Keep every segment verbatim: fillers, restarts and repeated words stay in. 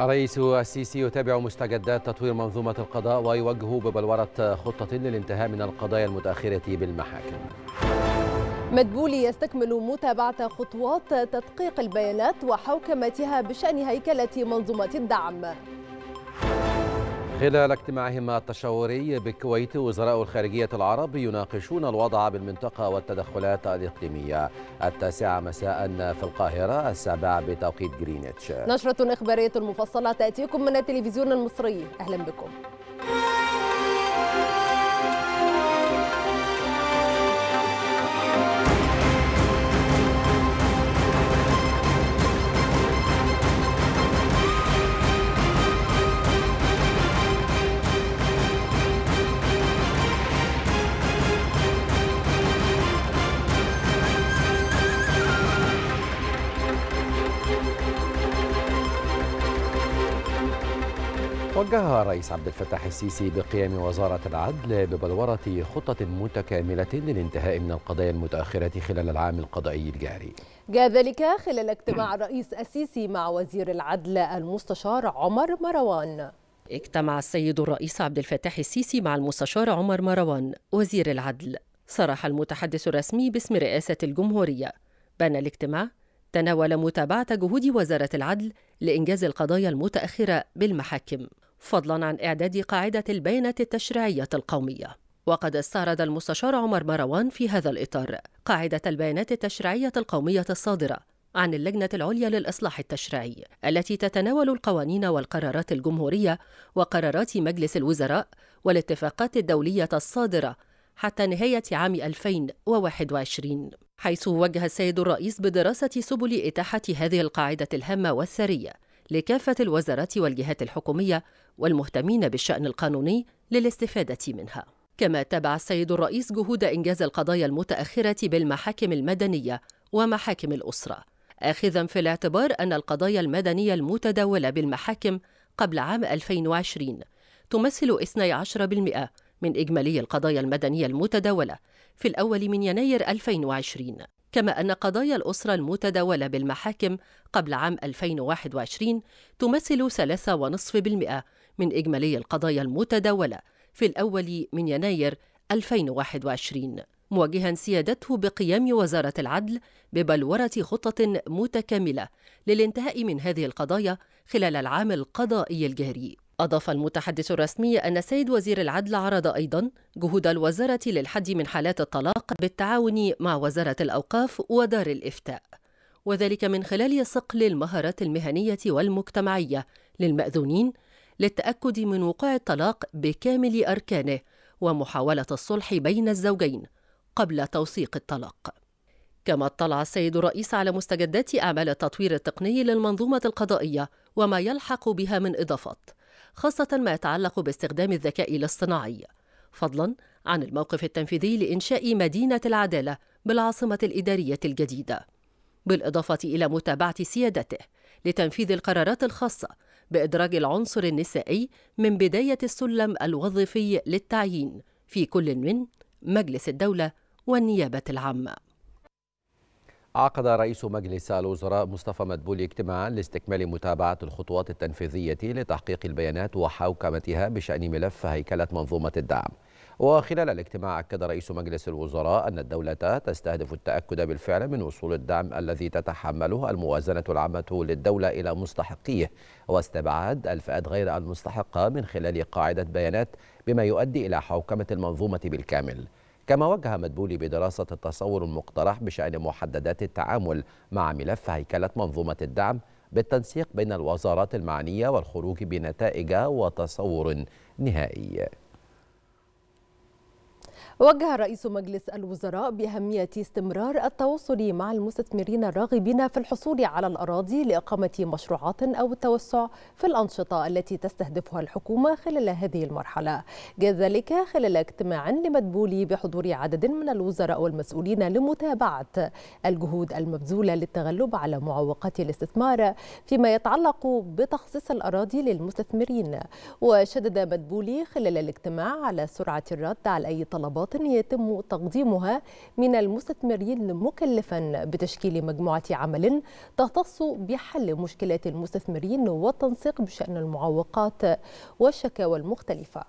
الرئيس السيسي يتابع مستجدات تطوير منظومة القضاء ويوجه ببلورة خطة للانتهاء من القضايا المتأخرة بالمحاكم. مدبولي يستكمل متابعة خطوات تدقيق البيانات وحوكمتها بشأن هيكلة منظومة الدعم. خلال اجتماعهما التشاوري بالكويت وزراء الخارجية العرب يناقشون الوضع بالمنطقة والتدخلات الإقليمية. التاسعة مساء في القاهرة، السابعة بتوقيت جرينتش. نشرة إخبارية مفصلة تأتيكم من التلفزيون المصري، أهلا بكم. وجه الرئيس عبد الفتاح السيسي بقيام وزارة العدل ببلورة خطة متكاملة للانتهاء من القضايا المتأخرة خلال العام القضائي الجاري. جاء ذلك خلال اجتماع الرئيس السيسي مع وزير العدل المستشار عمر مروان. اجتمع السيد الرئيس عبد الفتاح السيسي مع المستشار عمر مروان وزير العدل. صرح المتحدث الرسمي باسم رئاسة الجمهورية بأن الاجتماع تناول متابعة جهود وزارة العدل لإنجاز القضايا المتأخرة بالمحاكم، فضلا عن إعداد قاعدة البيانات التشريعية القومية. وقد استعرض المستشار عمر مروان في هذا الإطار قاعدة البيانات التشريعية القومية الصادرة عن اللجنة العليا للإصلاح التشريعي، التي تتناول القوانين والقرارات الجمهورية وقرارات مجلس الوزراء والاتفاقات الدولية الصادرة حتى نهاية عام ألفين وواحد وعشرين، حيث وجه السيد الرئيس بدراسة سبل إتاحة هذه القاعدة الهامة والثرية لكافة الوزارات والجهات الحكومية والمهتمين بالشأن القانوني للاستفادة منها. كما تابع السيد الرئيس جهود إنجاز القضايا المتأخرة بالمحاكم المدنية ومحاكم الأسرة، آخذا في الاعتبار أن القضايا المدنية المتداولة بالمحاكم قبل عام ألفين وعشرين تمثل اثني عشر بالمئة من إجمالي القضايا المدنية المتداولة في الأول من يناير ألفين وعشرين، كما أن قضايا الأسرة المتداولة بالمحاكم قبل عام ألفين وواحد وعشرين تمثل ثلاثة فاصلة خمسة بالمئة من إجمالي القضايا المتداولة في الأول من يناير ألفين وواحد وعشرين، موجها سيادته بقيام وزارة العدل ببلورة خطة متكاملة للانتهاء من هذه القضايا خلال العام القضائي الجاري. أضاف المتحدث الرسمي أن سيد وزير العدل عرض أيضا جهود الوزارة للحد من حالات الطلاق بالتعاون مع وزارة الأوقاف ودار الإفتاء، وذلك من خلال صقل المهارات المهنية والمجتمعية للمأذونين للتأكد من وقوع الطلاق بكامل أركانه ومحاولة الصلح بين الزوجين قبل توثيق الطلاق. كما اطلع السيد الرئيس على مستجدات أعمال التطوير التقني للمنظومة القضائية وما يلحق بها من إضافات، خاصة ما يتعلق باستخدام الذكاء الاصطناعي، فضلا عن الموقف التنفيذي لإنشاء مدينة العدالة بالعاصمة الإدارية الجديدة، بالإضافة إلى متابعة سيادته لتنفيذ القرارات الخاصة بإدراج العنصر النسائي من بداية السلم الوظيفي للتعيين في كل من مجلس الدولة والنيابة العامة. عقد رئيس مجلس الوزراء مصطفى مدبولي اجتماعا لاستكمال متابعة الخطوات التنفيذية لتحقيق البيانات وحوكمتها بشأن ملف هيكلة منظومة الدعم. وخلال الاجتماع أكد رئيس مجلس الوزراء أن الدولة تستهدف التأكد بالفعل من وصول الدعم الذي تتحمله الموازنة العامة للدولة إلى مستحقيه، واستبعاد الفئات غير المستحقة من خلال قاعدة بيانات، بما يؤدي إلى حوكمة المنظومة بالكامل. كما وجه مدبولي بدراسة التصور المقترح بشأن محددات التعامل مع ملف هيكلة منظومة الدعم بالتنسيق بين الوزارات المعنية والخروج بنتائج وتصور نهائي. وجه رئيس مجلس الوزراء بأهمية استمرار التواصل مع المستثمرين الراغبين في الحصول على الأراضي لإقامة مشروعات أو التوسع في الأنشطة التي تستهدفها الحكومة خلال هذه المرحلة. جاء ذلك خلال اجتماع لمدبولي بحضور عدد من الوزراء والمسؤولين لمتابعة الجهود المبذولة للتغلب على معوقات الاستثمار فيما يتعلق بتخصيص الأراضي للمستثمرين. وشدد مدبولي خلال الاجتماع على سرعة الرد على أي طلبات مواطن يتم تقديمها من المستثمرين مكلفا بتشكيل مجموعة عمل تختص بحل مشكلات المستثمرين والتنسيق بشأن المعوقات والشكاوى المختلفة.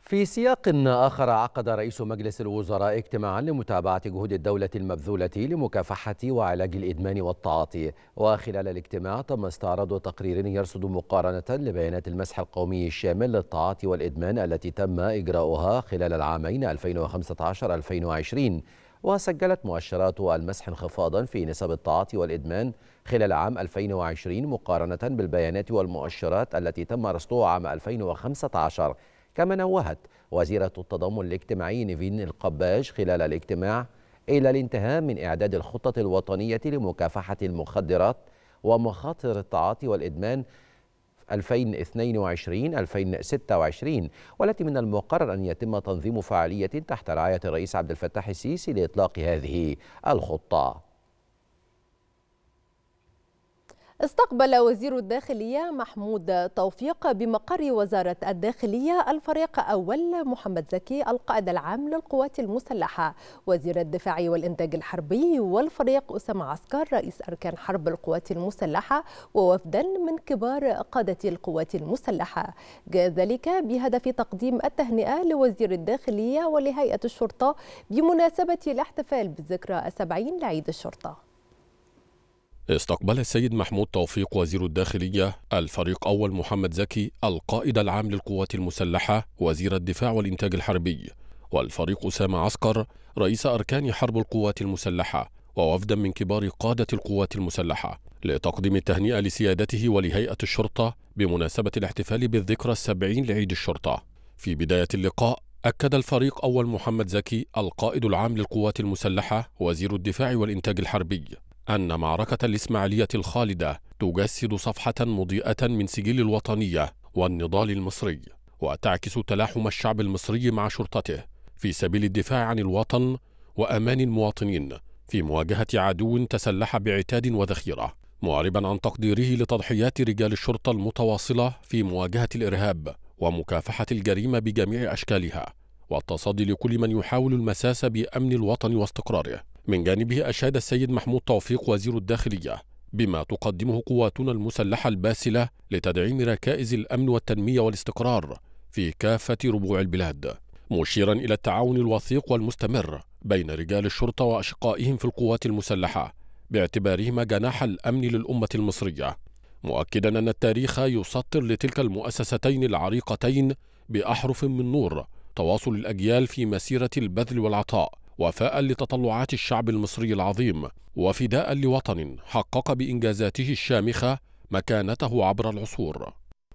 في سياق آخر، عقد رئيس مجلس الوزراء اجتماعا لمتابعة جهود الدولة المبذولة لمكافحة وعلاج الإدمان والتعاطي، وخلال الاجتماع تم استعراض تقرير يرصد مقارنة لبيانات المسح القومي الشامل للتعاطي والإدمان التي تم إجراؤها خلال العامين ألفين وخمسة عشر ألفين وعشرين، وسجلت مؤشرات المسح انخفاضا في نسب التعاطي والإدمان خلال عام ألفين وعشرين مقارنة بالبيانات والمؤشرات التي تم رصدها عام ألفين وخمسة عشر. كما نوهت وزيرة التضامن الاجتماعي نيفين القباج خلال الاجتماع إلى الانتهاء من إعداد الخطة الوطنية لمكافحة المخدرات ومخاطر التعاطي والإدمان ألفين واثنين وعشرين ألفين وستة وعشرين، والتي من المقرر أن يتم تنظيم فعالية تحت رعاية الرئيس عبد الفتاح السيسي لإطلاق هذه الخطة. استقبل وزير الداخلية محمود توفيق بمقر وزارة الداخلية الفريق أول محمد زكي القائد العام للقوات المسلحة، وزير الدفاع والإنتاج الحربي، والفريق أسامة عسكر رئيس أركان حرب القوات المسلحة، ووفدا من كبار قادة القوات المسلحة، جاء ذلك بهدف تقديم التهنئة لوزير الداخلية ولهيئة الشرطة بمناسبة الاحتفال بالذكرى السبعين لعيد الشرطة. استقبل السيد محمود توفيق وزير الداخلية الفريق أول محمد زكي القائد العام للقوات المسلحة، وزير الدفاع والإنتاج الحربي، والفريق أسامة عسكر رئيس أركان حرب القوات المسلحة، ووفدا من كبار قادة القوات المسلحة لتقديم التهنئة لسيادته ولهيئة الشرطة بمناسبة الاحتفال بالذكرى السبعين لعيد الشرطة. في بداية اللقاء أكد الفريق أول محمد زكي القائد العام للقوات المسلحة وزير الدفاع والإنتاج الحربي أن معركة الإسماعيلية الخالدة تجسد صفحة مضيئة من سجل الوطنية والنضال المصري، وتعكس تلاحم الشعب المصري مع شرطته في سبيل الدفاع عن الوطن وأمان المواطنين في مواجهة عدو تسلح بعتاد وذخيرة، معربا عن تقديره لتضحيات رجال الشرطة المتواصلة في مواجهة الإرهاب ومكافحة الجريمة بجميع أشكالها والتصدي لكل من يحاول المساس بأمن الوطن واستقراره. من جانبه أشاد السيد محمود توفيق وزير الداخلية بما تقدمه قواتنا المسلحة الباسلة لتدعيم ركائز الأمن والتنمية والاستقرار في كافة ربوع البلاد، مشيرا إلى التعاون الوثيق والمستمر بين رجال الشرطة وأشقائهم في القوات المسلحة باعتبارهما جناح الأمن للأمة المصرية، مؤكدا أن التاريخ يسطر لتلك المؤسستين العريقتين بأحرف من نور تواصل الأجيال في مسيرة البذل والعطاء، وفاء لتطلعات الشعب المصري العظيم، وفداء لوطن حقق بإنجازاته الشامخة مكانته عبر العصور.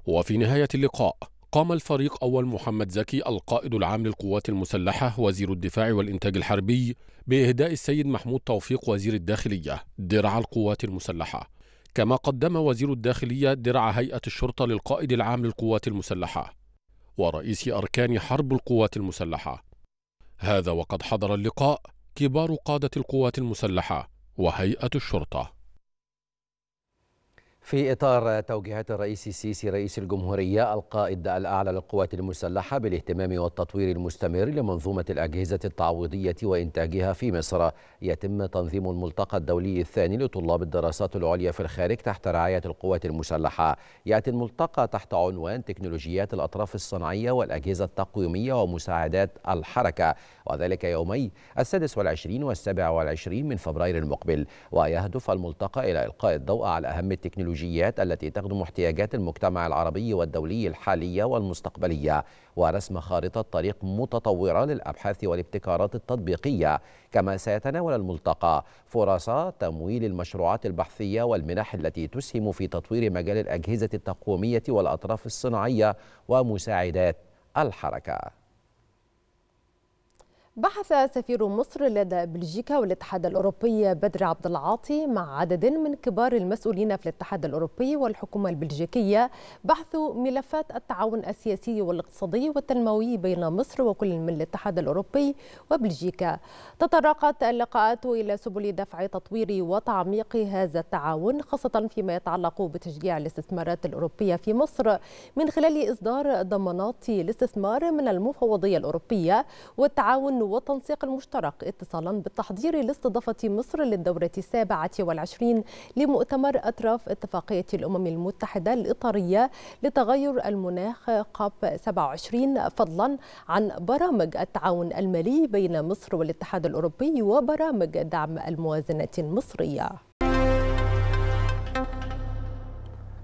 وفي نهاية اللقاء قام الفريق أول محمد زكي القائد العام للقوات المسلحة وزير الدفاع والإنتاج الحربي بإهداء السيد محمود توفيق وزير الداخلية درع القوات المسلحة، كما قدم وزير الداخلية درع هيئة الشرطة للقائد العام للقوات المسلحة ورئيس أركان حرب القوات المسلحة. هذا وقد حضر اللقاء كبار قادة القوات المسلحة وهيئة الشرطة. في إطار توجيهات الرئيس السيسي رئيس الجمهورية القائد الأعلى للقوات المسلحة بالاهتمام والتطوير المستمر لمنظومة الأجهزة التعويضية وإنتاجها في مصر، يتم تنظيم الملتقى الدولي الثاني لطلاب الدراسات العليا في الخارج تحت رعاية القوات المسلحة. يأتي الملتقى تحت عنوان تكنولوجيات الأطراف الصناعية والأجهزة التقويمية ومساعدات الحركة، وذلك يومي السادس والعشرين والسابع والعشرين من فبراير المقبل، ويهدف الملتقى إلى إلقاء الضوء على أهم التكنولوجيات التي تخدم احتياجات المجتمع العربي والدولي الحالية والمستقبلية، ورسم خارطة طريق متطورة للأبحاث والابتكارات التطبيقية. كما سيتناول الملتقى فرص تمويل المشروعات البحثية والمنح التي تسهم في تطوير مجال الأجهزة التقويمية والأطراف الصناعية ومساعدات الحركة. بحث سفير مصر لدى بلجيكا والاتحاد الأوروبي بدر عبد العاطي مع عدد من كبار المسؤولين في الاتحاد الأوروبي والحكومة البلجيكية بحث ملفات التعاون السياسي والاقتصادي والتنموي بين مصر وكل من الاتحاد الأوروبي وبلجيكا. تطرقت اللقاءات إلى سبل دفع تطوير وتعميق هذا التعاون، خاصة فيما يتعلق بتشجيع الاستثمارات الأوروبية في مصر من خلال إصدار ضمانات الاستثمار من المفوضية الأوروبية والتعاون والتنسيق المشترك، اتصالا بالتحضير لاستضافة مصر للدورة السابعة والعشرين لمؤتمر أطراف اتفاقية الأمم المتحدة الإطارية لتغير المناخ كاب سبعة وعشرين، فضلا عن برامج التعاون المالي بين مصر والاتحاد الأوروبي وبرامج دعم الموازنة المصرية.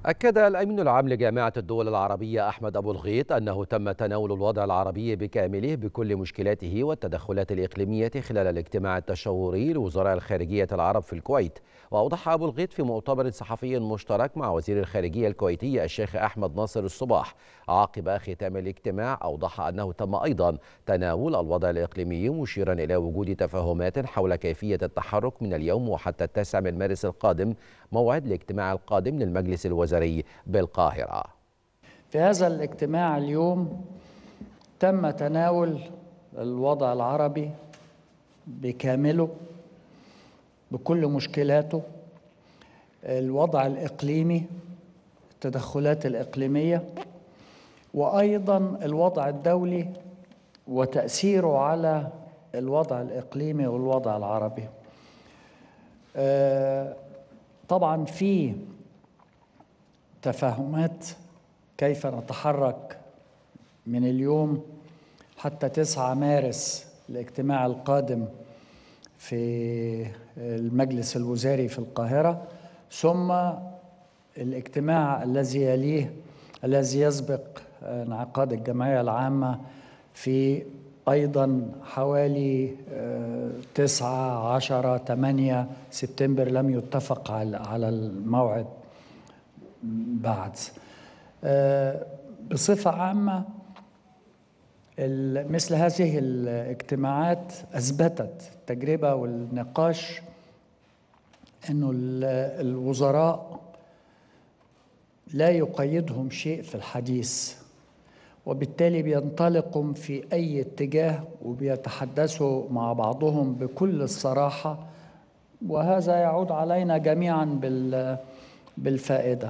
أكد الأمين العام لجامعة الدول العربية أحمد أبو الغيط أنه تم تناول الوضع العربي بكامله بكل مشكلاته والتدخلات الإقليمية خلال الاجتماع التشاوري لوزراء الخارجية العرب في الكويت. وأوضح أبو الغيط في مؤتمر صحفي مشترك مع وزير الخارجية الكويتي الشيخ أحمد ناصر الصباح عقب ختام الاجتماع، أوضح أنه تم أيضا تناول الوضع الإقليمي، مشيرا إلى وجود تفاهمات حول كيفية التحرك من اليوم وحتى التاسع من مارس القادم، موعد الاجتماع القادم للمجلس الوزاري بالقاهرة. في هذا الاجتماع اليوم تم تناول الوضع العربي بكامله بكل مشكلاته، الوضع الإقليمي، التدخلات الإقليمية، وأيضا الوضع الدولي وتأثيره على الوضع الإقليمي والوضع العربي. طبعا في تفاهمات كيف نتحرك من اليوم حتى تسعة مارس الاجتماع القادم في المجلس الوزاري في القاهرة، ثم الاجتماع الذي يليه الذي يسبق انعقاد الجمعية العامة في أيضا حوالي تسعة عشرة ثمانية سبتمبر، لم يتفق على الموعد بعد. بصفة عامة مثل هذه الاجتماعات أثبتت التجربة والنقاش أنه الوزراء لا يقيدهم شيء في الحديث، وبالتالي بينطلقوا في أي اتجاه وبيتحدثوا مع بعضهم بكل الصراحة، وهذا يعود علينا جميعا بالفائدة.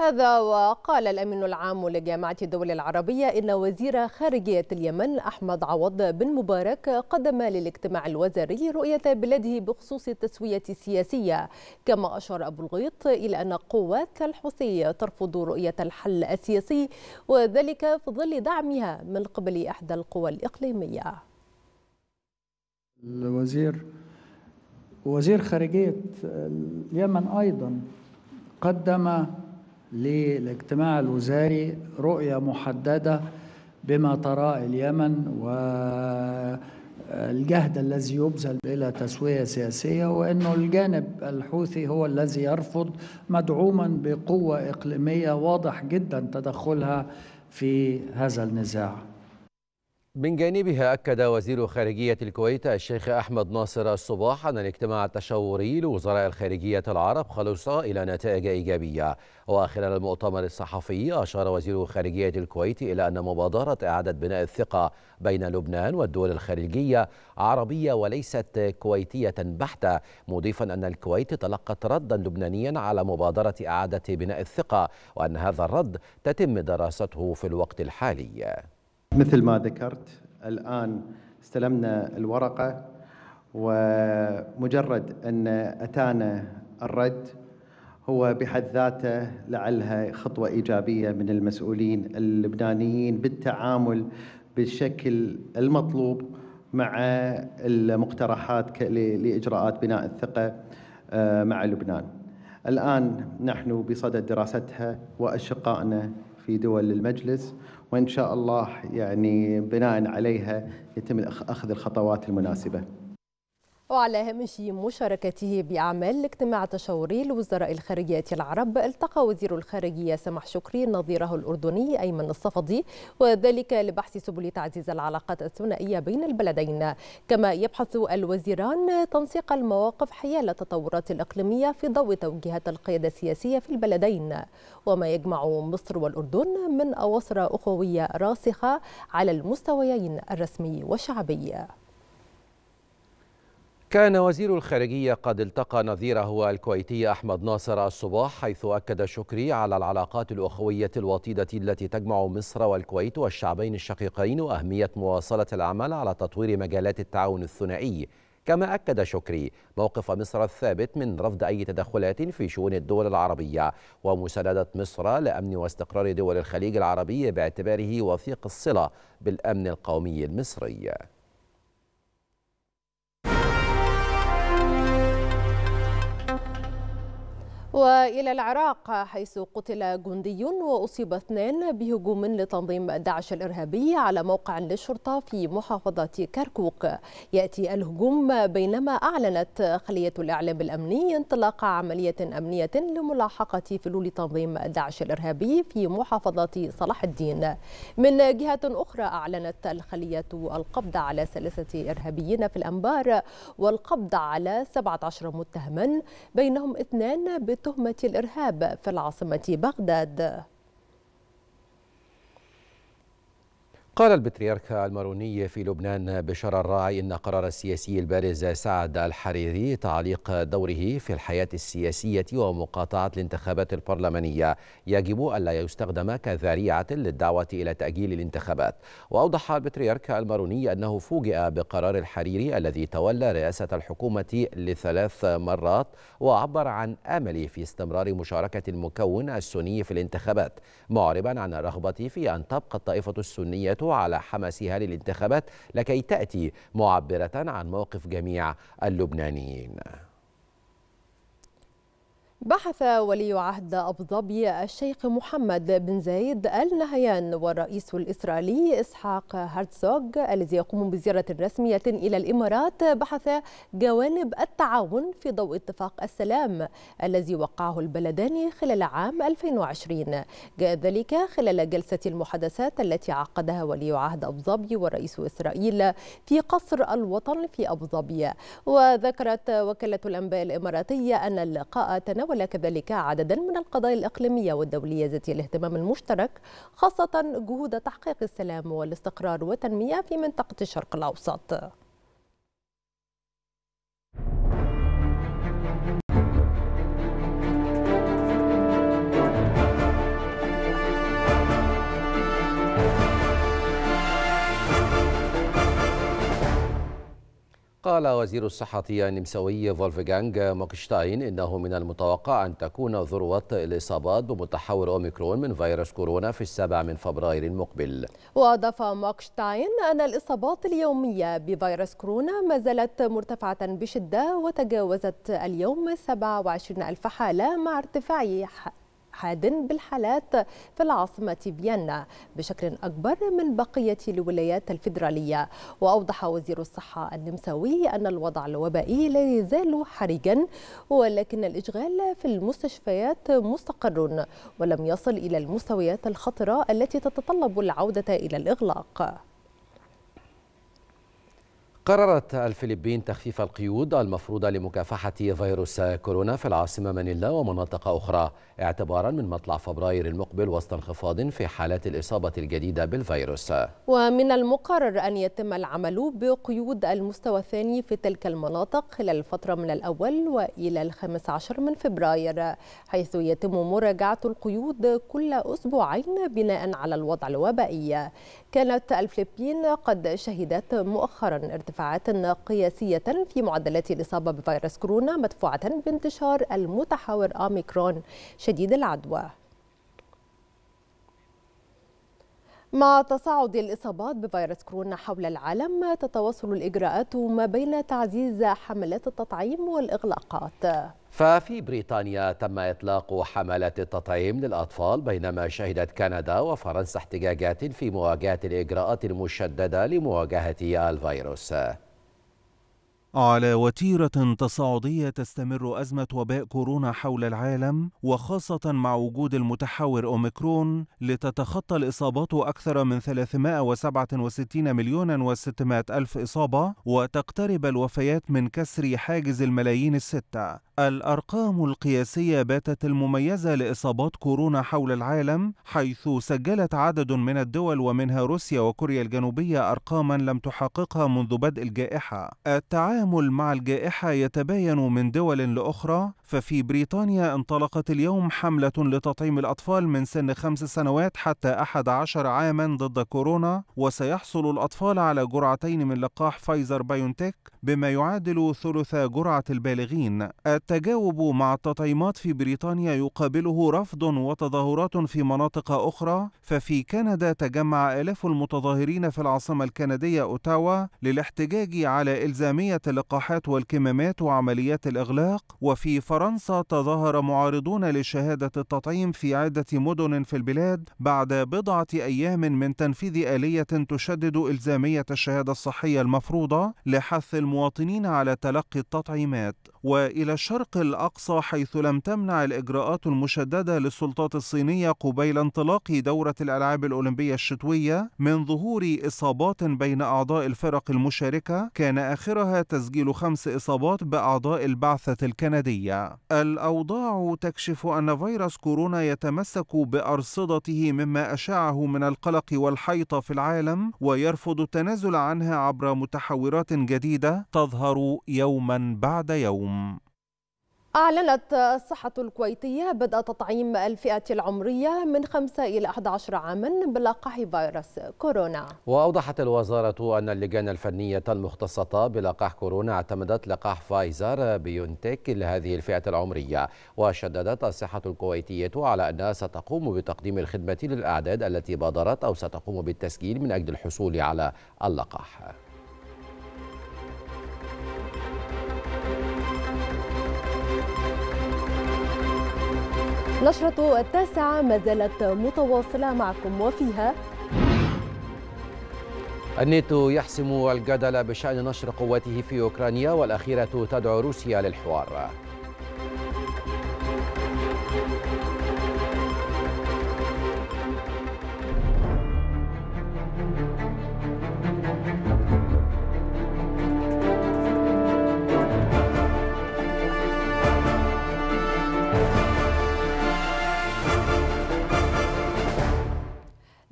هذا وقال الأمين العام لجامعة الدول العربية إن وزير خارجية اليمن أحمد عوض بن مبارك قدم للاجتماع الوزاري رؤية بلاده بخصوص التسوية السياسية. كما أشار أبو الغيط إلى أن قوات الحوثي ترفض رؤية الحل السياسي، وذلك في ظل دعمها من قبل إحدى القوى الإقليمية. الوزير وزير خارجية اليمن أيضا قدم للاجتماع الوزاري رؤية محددة بما تراه اليمن والجهد الذي يبذل إلى تسوية سياسية، وأنه الجانب الحوثي هو الذي يرفض، مدعوما بقوة إقليمية واضح جدا تدخلها في هذا النزاع. من جانبها أكد وزير خارجية الكويت الشيخ أحمد ناصر الصباح أن الاجتماع التشاوري لوزراء الخارجية العرب خلص إلى نتائج إيجابية. وخلال المؤتمر الصحفي أشار وزير خارجية الكويت إلى أن مبادرة إعادة بناء الثقة بين لبنان والدول الخليجية عربية وليست كويتية بحتة، مضيفا أن الكويت تلقت ردا لبنانيا على مبادرة إعادة بناء الثقة، وأن هذا الرد تتم دراسته في الوقت الحالي. مثل ما ذكرت، الآن استلمنا الورقة، ومجرد أن أتانا الرد هو بحد ذاته لعلها خطوة إيجابية من المسؤولين اللبنانيين بالتعامل بالشكل المطلوب مع المقترحات لإجراءات بناء الثقة مع لبنان. الآن نحن بصدد دراستها وأشقائنا في دول المجلس، وإن شاء الله يعني بناء عليها يتم أخذ الخطوات المناسبة. وعلى هامش مشاركته بأعمال اجتماع تشاوري لوزراء الخارجية العرب، التقى وزير الخارجية سامح شكري نظيره الأردني أيمن الصفدي، وذلك لبحث سبل تعزيز العلاقات الثنائية بين البلدين. كما يبحث الوزيران تنسيق المواقف حيال التطورات الإقليمية في ضوء توجيهات القيادة السياسية في البلدين، وما يجمع مصر والأردن من أواصر أخوية راسخة على المستويين الرسمي والشعبي. كان وزير الخارجية قد التقى نظيره الكويتي أحمد ناصر الصباح، حيث أكد شكري على العلاقات الأخوية الوطيدة التي تجمع مصر والكويت والشعبين الشقيقين وأهمية مواصلة العمل على تطوير مجالات التعاون الثنائي. كما أكد شكري موقف مصر الثابت من رفض أي تدخلات في شؤون الدول العربية ومساندة مصر لأمن واستقرار دول الخليج العربي باعتباره وثيق الصلة بالأمن القومي المصري. وإلى العراق، حيث قتل جندي وأصيب اثنان بهجوم لتنظيم داعش الإرهابي على موقع للشرطة في محافظة كركوك. يأتي الهجوم بينما أعلنت خلية الإعلام الأمني انطلاق عملية أمنية لملاحقة فلول تنظيم داعش الإرهابي في محافظة صلاح الدين. من جهة أخرى، أعلنت الخلية القبض على ثلاثة إرهابيين في الأنبار والقبض على سبعة عشر متهما، بينهم اثنان بت تهمة الإرهاب في العاصمة بغداد. قال البطريرك الماروني في لبنان بشر الراعي إن قرار السياسي البارز سعد الحريري تعليق دوره في الحياة السياسية ومقاطعة الانتخابات البرلمانية يجب ألا يستخدم كذريعة للدعوة إلى تأجيل الانتخابات. وأوضح البطريرك الماروني أنه فوجئ بقرار الحريري الذي تولى رئاسة الحكومة لثلاث مرات، وعبر عن أمله في استمرار مشاركة المكون السني في الانتخابات، معربا عن رغبته في أن تبقى الطائفة السنية على حماسها للانتخابات لكي تأتي معبرة عن موقف جميع اللبنانيين. بحث ولي عهد أبو ظبي الشيخ محمد بن زايد آل نهيان والرئيس الإسرائيلي إسحاق هرتزوغ الذي يقوم بزيارة رسمية إلى الإمارات، بحث جوانب التعاون في ضوء اتفاق السلام الذي وقعه البلدان خلال عام ألفين وعشرين. جاء ذلك خلال جلسة المحادثات التي عقدها ولي عهد أبو ظبي ورئيس إسرائيل في قصر الوطن في أبو ظبي. وذكرت وكالة الأنباء الإماراتية أن اللقاء تناول وكذلك عددا من القضايا الإقليمية والدولية ذات الاهتمام المشترك، خاصة جهود تحقيق السلام والاستقرار والتنمية في منطقة الشرق الأوسط. قال وزير الصحة النمساوي فولف جانج ماكشتاين إنه من المتوقع أن تكون ذروة الإصابات بمتحور أوميكرون من فيروس كورونا في السابع من فبراير المقبل. وأضاف ماكشتاين أن الإصابات اليومية بفيروس كورونا ما زالت مرتفعة بشدة، وتجاوزت اليوم سبعة وعشرين ألف حالة مع ارتفاع حاد بالحالات في العاصمة فيينا بشكل أكبر من بقية الولايات الفيدرالية. وأوضح وزير الصحة النمساوي أن الوضع الوبائي لا يزال حرجا، ولكن الإشغال في المستشفيات مستقر ولم يصل إلى المستويات الخطرة التي تتطلب العودة إلى الإغلاق. قررت الفلبين تخفيف القيود المفروضة لمكافحة فيروس كورونا في العاصمة مانيلا ومناطق أخرى اعتبارا من مطلع فبراير المقبل، وسط انخفاض في حالات الإصابة الجديدة بالفيروس. ومن المقرر أن يتم العمل بقيود المستوى الثاني في تلك المناطق خلال الفترة من الأول وإلى الخامس عشر من فبراير، حيث يتم مراجعة القيود كل أسبوعين بناء على الوضع الوبائي. كانت الفلبين قد شهدت مؤخرا ارتفاع ارتفاعات قياسية في معدلات الإصابة بفيروس كورونا مدفوعة بانتشار المتحور أوميكرون شديد العدوى. مع تصاعد الإصابات بفيروس كورونا حول العالم، تتواصل الإجراءات ما بين تعزيز حملات التطعيم والإغلاقات. ففي بريطانيا تم إطلاق حملات التطعيم للأطفال، بينما شهدت كندا وفرنسا احتجاجات في مواجهة الإجراءات المشددة لمواجهة الفيروس. على وتيرة تصاعدية تستمر أزمة وباء كورونا حول العالم، وخاصة مع وجود المتحور أوميكرون، لتتخطى الإصابات أكثر من ثلاثمائة وسبعة وستين مليون وستمائة ألف إصابة، وتقترب الوفيات من كسر حاجز الملايين الستة. الأرقام القياسية باتت المميزة لإصابات كورونا حول العالم، حيث سجلت عدد من الدول ومنها روسيا وكوريا الجنوبية أرقاما لم تحققها منذ بدء الجائحة. التعامل مع الجائحة يتباين من دول لأخرى، ففي بريطانيا انطلقت اليوم حملة لتطعيم الأطفال من سن خمس سنوات حتى أحد عشر عاما ضد كورونا، وسيحصل الأطفال على جرعتين من لقاح فايزر بايونتك بما يعادل ثلث جرعة البالغين. التجاوب مع التطعيمات في بريطانيا يقابله رفض وتظاهرات في مناطق أخرى، ففي كندا تجمع آلاف المتظاهرين في العاصمة الكندية أوتاوا للاحتجاج على إلزامية اللقاحات والكمامات وعمليات الإغلاق. وفي فرنسا تظاهر معارضون لشهادة التطعيم في عدة مدن في البلاد بعد بضعة أيام من تنفيذ آلية تشدد إلزامية الشهادة الصحية المفروضة لحث المواطنين على تلقي التطعيمات. وإلى الشرق الأقصى، حيث لم تمنع الإجراءات المشددة للسلطات الصينية قبيل انطلاق دورة الألعاب الأولمبية الشتوية من ظهور إصابات بين أعضاء الفرق المشاركة، كان آخرها تسجيل خمس إصابات بأعضاء البعثة الكندية. الأوضاع تكشف أن فيروس كورونا يتمسك بأرصدته مما أشعه من القلق والحيطة في العالم، ويرفض التنازل عنها عبر متحورات جديدة تظهر يوما بعد يوم. أعلنت الصحة الكويتية بدء تطعيم الفئة العمرية من خمسة إلى أحد عشر عاما بلقاح فيروس كورونا. وأوضحت الوزارة أن اللجان الفنية المختصة بلقاح كورونا اعتمدت لقاح فايزر بيونتك لهذه الفئة العمرية، وشددت الصحة الكويتية على أنها ستقوم بتقديم الخدمة للأعداد التي بادرت أو ستقوم بالتسجيل من أجل الحصول على اللقاح. نشرة التاسعة ما زالت متواصلة معكم، وفيها الناتو يحسم الجدل بشأن نشر قواته في أوكرانيا، والأخيرة تدعو روسيا للحوار.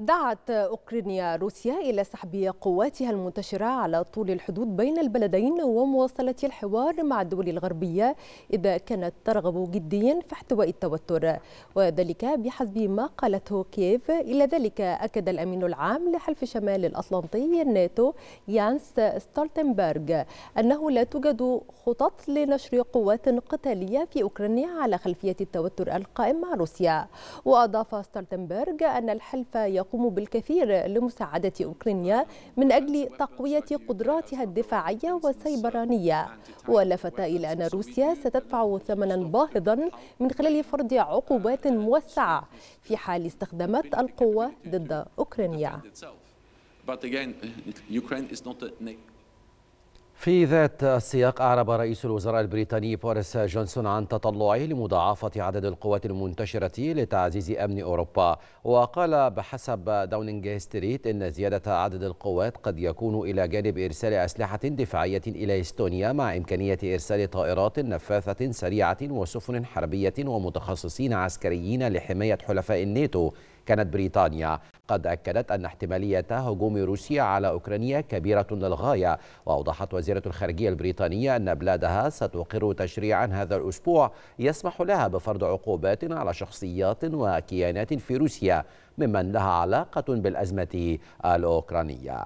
دعت أوكرانيا روسيا إلى سحب قواتها المنتشرة على طول الحدود بين البلدين ومواصلة الحوار مع الدول الغربية إذا كانت ترغب جديا في احتواء التوتر، وذلك بحسب ما قالته كييف. إلى ذلك أكد الأمين العام لحلف شمال الأطلنطي الناتو يانس ستولتنبرغ أنه لا توجد خطط لنشر قوات قتالية في أوكرانيا على خلفية التوتر القائم مع روسيا. وأضاف ستولتنبرغ أن الحلف يقوم بالكثير لمساعدة أوكرانيا من أجل تقوية قدراتها الدفاعية والسيبرانية، ولفت إلى أن روسيا ستدفع ثمنا باهظا من خلال فرض عقوبات موسعة في حال استخدمت القوة ضد أوكرانيا. في ذات السياق، أعرب رئيس الوزراء البريطاني بوريس جونسون عن تطلعه لمضاعفة عدد القوات المنتشرة لتعزيز أمن أوروبا، وقال بحسب داونينغ ستريت إن زيادة عدد القوات قد يكون إلى جانب إرسال أسلحة دفاعية إلى إستونيا، مع إمكانية إرسال طائرات نفاثة سريعة وسفن حربية ومتخصصين عسكريين لحماية حلفاء الناتو. كانت بريطانيا قد أكدت أن احتمالية هجوم روسيا على أوكرانيا كبيرة للغاية، وأوضحت وزيرة الخارجية البريطانية أن بلادها ستقر تشريعا هذا الأسبوع يسمح لها بفرض عقوبات على شخصيات وكيانات في روسيا ممن لها علاقة بالأزمة الأوكرانية.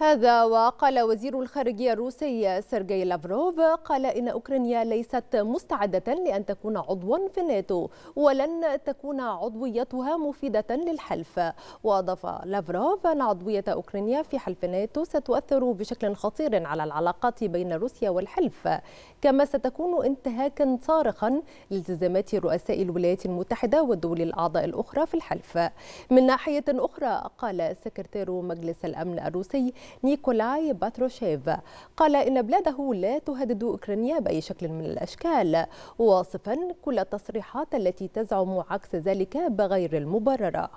هذا وقال وزير الخارجية الروسي سيرجي لافروف، قال إن أوكرانيا ليست مستعدة لأن تكون عضوا في الناتو، ولن تكون عضويتها مفيدة للحلف. وأضاف لافروف أن عضوية أوكرانيا في حلف الناتو ستؤثر بشكل خطير على العلاقات بين روسيا والحلف، كما ستكون انتهاكا صارخا لالتزامات رؤساء الولايات المتحدة والدول الأعضاء الأخرى في الحلف. من ناحية أخرى، قال سكرتير مجلس الأمن الروسي نيكولاي باتروشيف، قال إن بلاده لا تهدد أوكرانيا بأي شكل من الأشكال، واصفا كل التصريحات التي تزعم عكس ذلك بغير المبررة.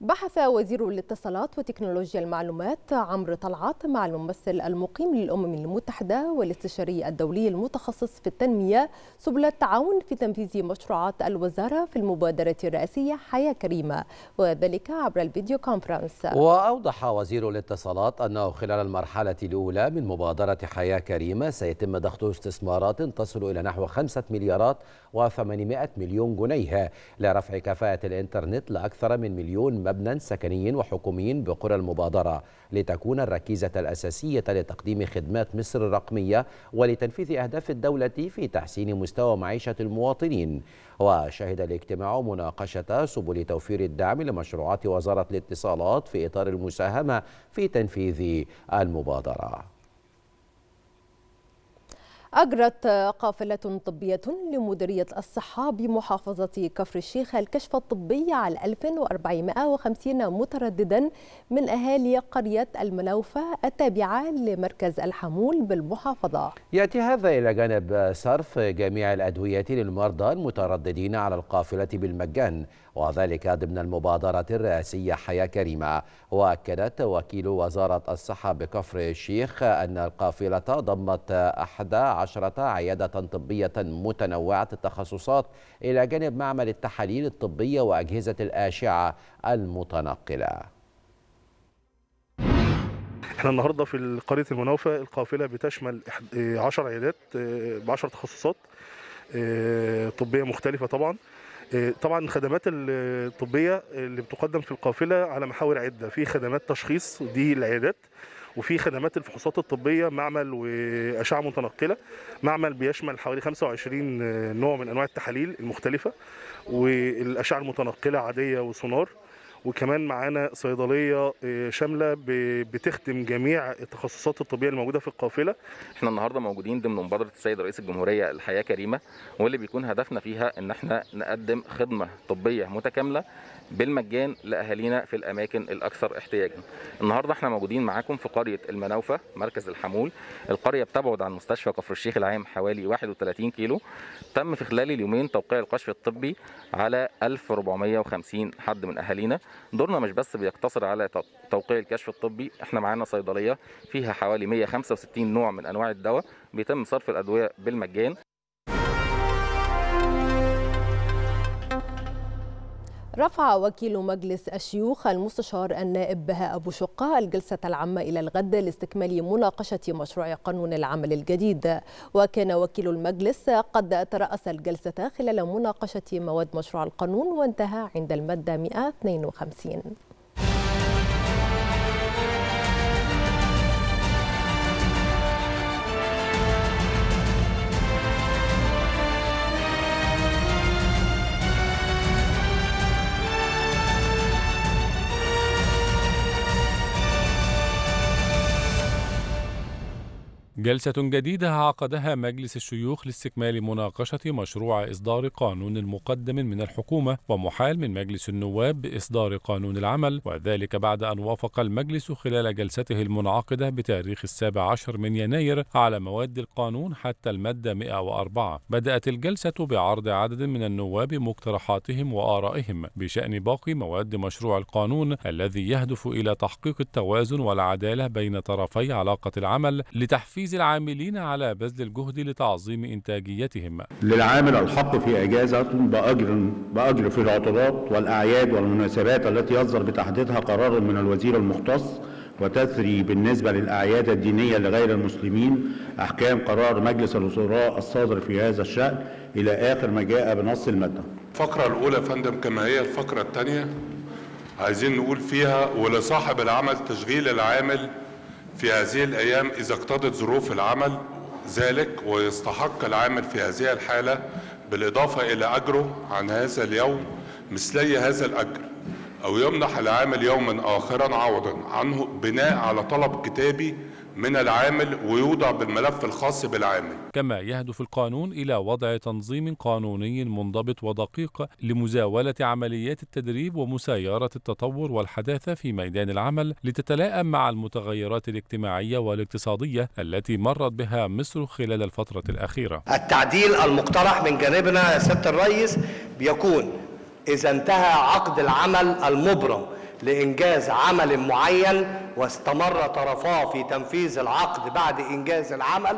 بحث وزير الاتصالات وتكنولوجيا المعلومات عمرو طلعت مع الممثل المقيم للأمم المتحدة والاستشاري الدولي المتخصص في التنمية سبل التعاون في تنفيذ مشروعات الوزارة في المبادرة الرئاسية حياة كريمة، وذلك عبر الفيديو كونفرنس. وأوضح وزير الاتصالات أنه خلال المرحلة الأولى من مبادرة حياة كريمة سيتم ضخ استثمارات تصل إلى نحو خمسة مليارات وثمانمائة مليون جنيه لرفع كفاءة الإنترنت لأكثر من مليون مبنى سكني وحكومي بقرى المبادرة، لتكون الركيزة الأساسية لتقديم خدمات مصر الرقمية ولتنفيذ أهداف الدولة في تحسين مستوى معيشة المواطنين. وشهد الاجتماع مناقشة سبل توفير الدعم لمشروعات وزارة الاتصالات في إطار المساهمة في تنفيذ المبادرة. أجرت قافلة طبية لمديرية الصحة بمحافظة كفر الشيخ الكشف الطبي على ألف وأربعمائة وخمسين مترددا من أهالي قرية المنوفة التابعة لمركز الحمول بالمحافظة. يأتي هذا إلى جانب صرف جميع الأدوية للمرضى المترددين على القافلة بالمجان، وذلك ضمن المبادرة الرئاسية حياة كريمة. وأكدت وكيل وزارة الصحة بكفر الشيخ أن القافلة ضمت إحدى عشرة عيادة طبية متنوعة التخصصات إلى جانب معمل التحاليل الطبية وأجهزة الأشعة المتنقلة. احنا النهارده في قرية المنوفة القافلة بتشمل عشر عيادات بعشر تخصصات طبية مختلفة. طبعا طبعا الخدمات الطبية اللي بتقدم في القافلة على محاور عدة، في خدمات تشخيص دي العيادات، وفي خدمات الفحوصات الطبية، معمل وأشعة متنقلة. معمل بيشمل حوالي خمسة وعشرين نوع من أنواع التحاليل المختلفة، والأشعة المتنقلة عادية وسونار، وكمان معانا صيدلية شاملة بتخدم جميع التخصصات الطبية الموجودة في القافلة. احنا النهاردة موجودين ضمن مبادرة السيد رئيس الجمهورية الحياة كريمة، واللي بيكون هدفنا فيها ان احنا نقدم خدمة طبية متكاملة بالمجان لأهالينا في الأماكن الأكثر احتياجا. النهاردة احنا موجودين معاكم في قرية المنوفة مركز الحمول. القرية بتبعد عن مستشفى كفر الشيخ العام حوالي واحد وثلاثين كيلو. تم في خلال اليومين توقيع الكشف الطبي على ألف وأربعمائة وخمسين حد من أهالينا. دورنا مش بس بيقتصر على توقيع الكشف الطبي، احنا معانا صيدلية فيها حوالي مائة وخمسة وستين نوع من أنواع الدواء، بيتم صرف الأدوية بالمجان. رفع وكيل مجلس الشيوخ المستشار النائب بهاء أبو شقة الجلسة العامة إلى الغد لاستكمال مناقشة مشروع قانون العمل الجديد. وكان وكيل المجلس قد ترأس الجلسة خلال مناقشة مواد مشروع القانون، وانتهى عند المادة مائة واثنين وخمسين. جلسة جديدة عقدها مجلس الشيوخ لاستكمال مناقشة مشروع إصدار قانون المقدم من الحكومة ومحال من مجلس النواب بإصدار قانون العمل، وذلك بعد أن وافق المجلس خلال جلسته المنعقدة بتاريخ السابع عشر من يناير على مواد القانون حتى المادة مائة وأربعة. بدأت الجلسة بعرض عدد من النواب مقترحاتهم وآرائهم بشأن باقي مواد مشروع القانون الذي يهدف إلى تحقيق التوازن والعدالة بين طرفي علاقة العمل لتحفيز العاملين على بذل الجهد لتعظيم إنتاجيتهم. للعامل الحق في إجازة بأجر بأجر في العطلات والأعياد والمناسبات التي يصدر بتحديدها قرار من الوزير المختص، وتثري بالنسبة للأعياد الدينية لغير المسلمين أحكام قرار مجلس الوزراء الصادر في هذا الشأن إلى آخر ما جاء بنص المادة. الفقرة الأولى يا فندم كما هي الفقرة الثانية عايزين نقول فيها ولصاحب العمل تشغيل العامل في هذه الأيام إذا اقتضت ظروف العمل ذلك، ويستحق العامل في هذه الحالة بالإضافة إلى أجره عن هذا اليوم مثلي هذا الأجر، أو يمنح العامل يوما آخرا عوضا عنه بناء على طلب كتابي من العامل ويوضع بالملف الخاص بالعامل. كما يهدف القانون إلى وضع تنظيم قانوني منضبط ودقيق لمزاولة عمليات التدريب ومسايرة التطور والحداثة في ميدان العمل لتتلائم مع المتغيرات الاجتماعية والاقتصادية التي مرت بها مصر خلال الفترة الأخيرة. التعديل المقترح من جانبنا سيادة الرئيس بيكون إذا انتهى عقد العمل المبرم لإنجاز عمل معين واستمر طرفاه في تنفيذ العقد بعد إنجاز العمل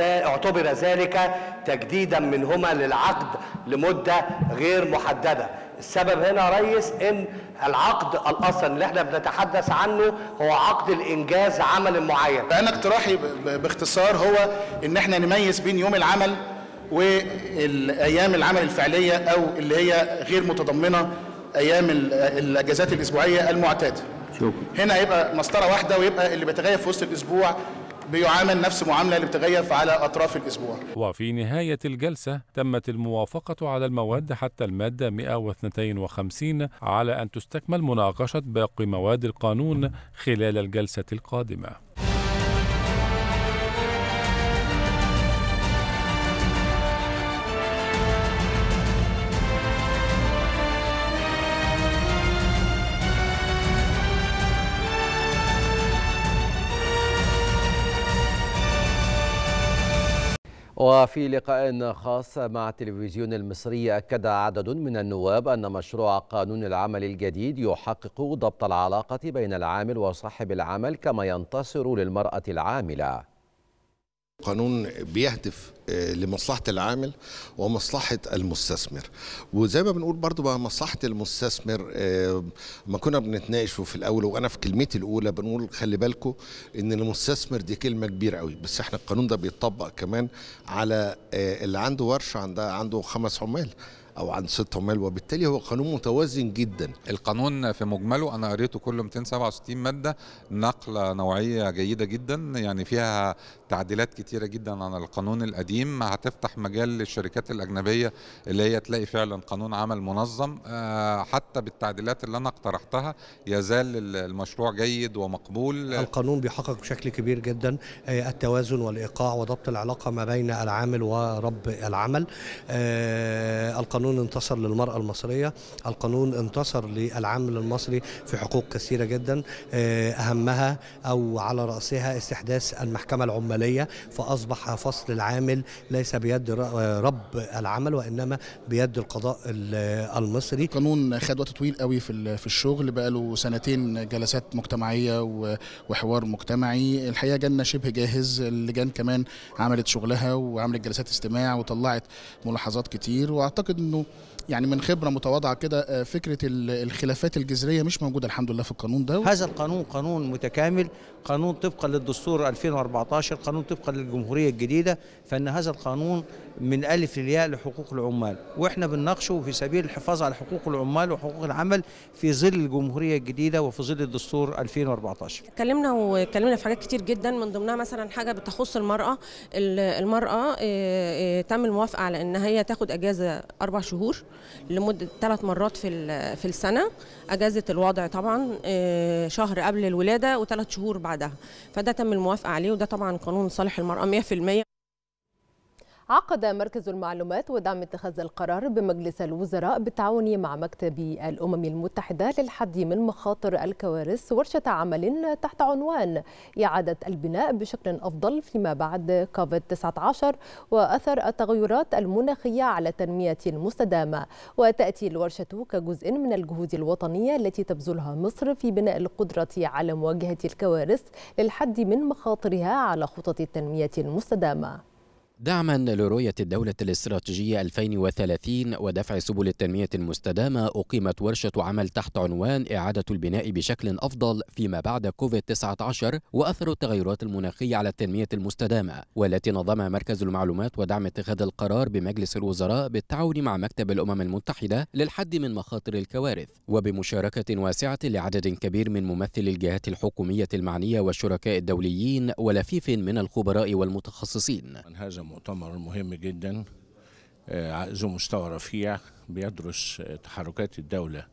اعتبر ذلك تجديدا منهما للعقد لمدة غير محددة. السبب هنا يا ريس إن العقد الأصل اللي احنا بنتحدث عنه هو عقد الإنجاز عمل معين. أنا اقتراحي باختصار هو إن احنا نميز بين يوم العمل والأيام العمل الفعلية أو اللي هي غير متضمنة ايام الاجازات الاسبوعيه المعتاده. شكرا. هنا يبقى مسطره واحده ويبقى اللي بيتغير في وسط الاسبوع بيعامل نفس معامله اللي بتغير على اطراف الاسبوع. وفي نهايه الجلسه تمت الموافقه على المواد حتى الماده مئة واثنين وخمسين على ان تستكمل مناقشه باقي مواد القانون خلال الجلسه القادمه. وفي لقاء خاص مع التلفزيون المصري أكد عدد من النواب أن مشروع قانون العمل الجديد يحقق ضبط العلاقة بين العامل وصاحب العمل كما ينتصر للمرأة العاملة. قانون بيهدف لمصلحة العامل ومصلحة المستثمر، وزي ما بنقول برضو بقى مصلحة المستثمر ما كنا بنتناقشه في الأول وأنا في كلمتي الأولى بنقول خلي بالكم إن المستثمر دي كلمة كبيرة قوي، بس إحنا القانون ده بيتطبق كمان على اللي عنده ورشة عندها عنده خمس عمال أو عند ست عمال، وبالتالي هو قانون متوازن جدا. القانون في مجمله أنا قريته كله مئتين وسبعة وستين مادة، نقلة نوعية جيدة جدا، يعني فيها تعديلات كتيرة جدا عن القانون القديم، هتفتح مجال للشركات الأجنبية اللي هي تلاقي فعلا قانون عمل منظم. حتى بالتعديلات اللي أنا اقترحتها يزال المشروع جيد ومقبول. القانون بيحقق بشكل كبير جدا التوازن والإيقاع وضبط العلاقة ما بين العامل ورب العمل. القانون القانون انتصر للمرأة المصرية، القانون انتصر للعامل المصري في حقوق كثيرة جدا، أهمها أو على رأسها استحداث المحكمة العمالية، فأصبح فصل العامل ليس بيد رب العمل وإنما بيد القضاء المصري. القانون خد وقت طويل قوي في في الشغل، بقى له سنتين جلسات مجتمعية وحوار مجتمعي، الحقيقة جالنا شبه جاهز، اللجان كمان عملت شغلها وعملت جلسات استماع وطلعت ملاحظات كتير، وأعتقد انه يعني من خبره متواضعه كده فكره الخلافات الجذريه مش موجوده الحمد لله في القانون ده. هذا القانون قانون متكامل، قانون طبقا للدستور ألفين وأربعة عشر، قانون طبقا للجمهوريه الجديده، فان هذا القانون من الف للياء لحقوق العمال، واحنا بنناقشه في سبيل الحفاظ على حقوق العمال وحقوق العمل في ظل الجمهوريه الجديده وفي ظل الدستور ألفين وأربعة عشر. اتكلمنا واتكلمنا في حاجات كتير جدا، من ضمنها مثلا حاجه بتخص المراه، المراه تم الموافقه على ان هي تاخد اجازه اربع شهور لمده ثلاث مرات في في السنه، اجازه الوضع طبعا، شهر قبل الولاده وثلاث شهور بعدها، فده تم الموافقه عليه وده طبعا قانون صالح المراه مئة في المئة. عقد مركز المعلومات ودعم اتخاذ القرار بمجلس الوزراء بالتعاون مع مكتب الأمم المتحدة للحد من مخاطر الكوارث ورشة عمل تحت عنوان إعادة البناء بشكل أفضل فيما بعد كوفيد تسعة عشر وأثر التغيرات المناخية على التنمية المستدامة. وتأتي الورشة كجزء من الجهود الوطنية التي تبذلها مصر في بناء القدرة على مواجهة الكوارث للحد من مخاطرها على خطط التنمية المستدامة. دعما لرؤية الدولة الاستراتيجية ألفين وثلاثين ودفع سبل التنمية المستدامة، أقيمت ورشة عمل تحت عنوان إعادة البناء بشكل أفضل فيما بعد كوفيد تسعة عشر وأثر التغيرات المناخية على التنمية المستدامة، والتي نظمها مركز المعلومات ودعم اتخاذ القرار بمجلس الوزراء بالتعاون مع مكتب الأمم المتحدة للحد من مخاطر الكوارث، وبمشاركة واسعة لعدد كبير من ممثلي الجهات الحكومية المعنية والشركاء الدوليين ولفيف من الخبراء والمتخصصين. مؤتمر مهم جدا ذو مستوى رفيع بيدرس تحركات الدولة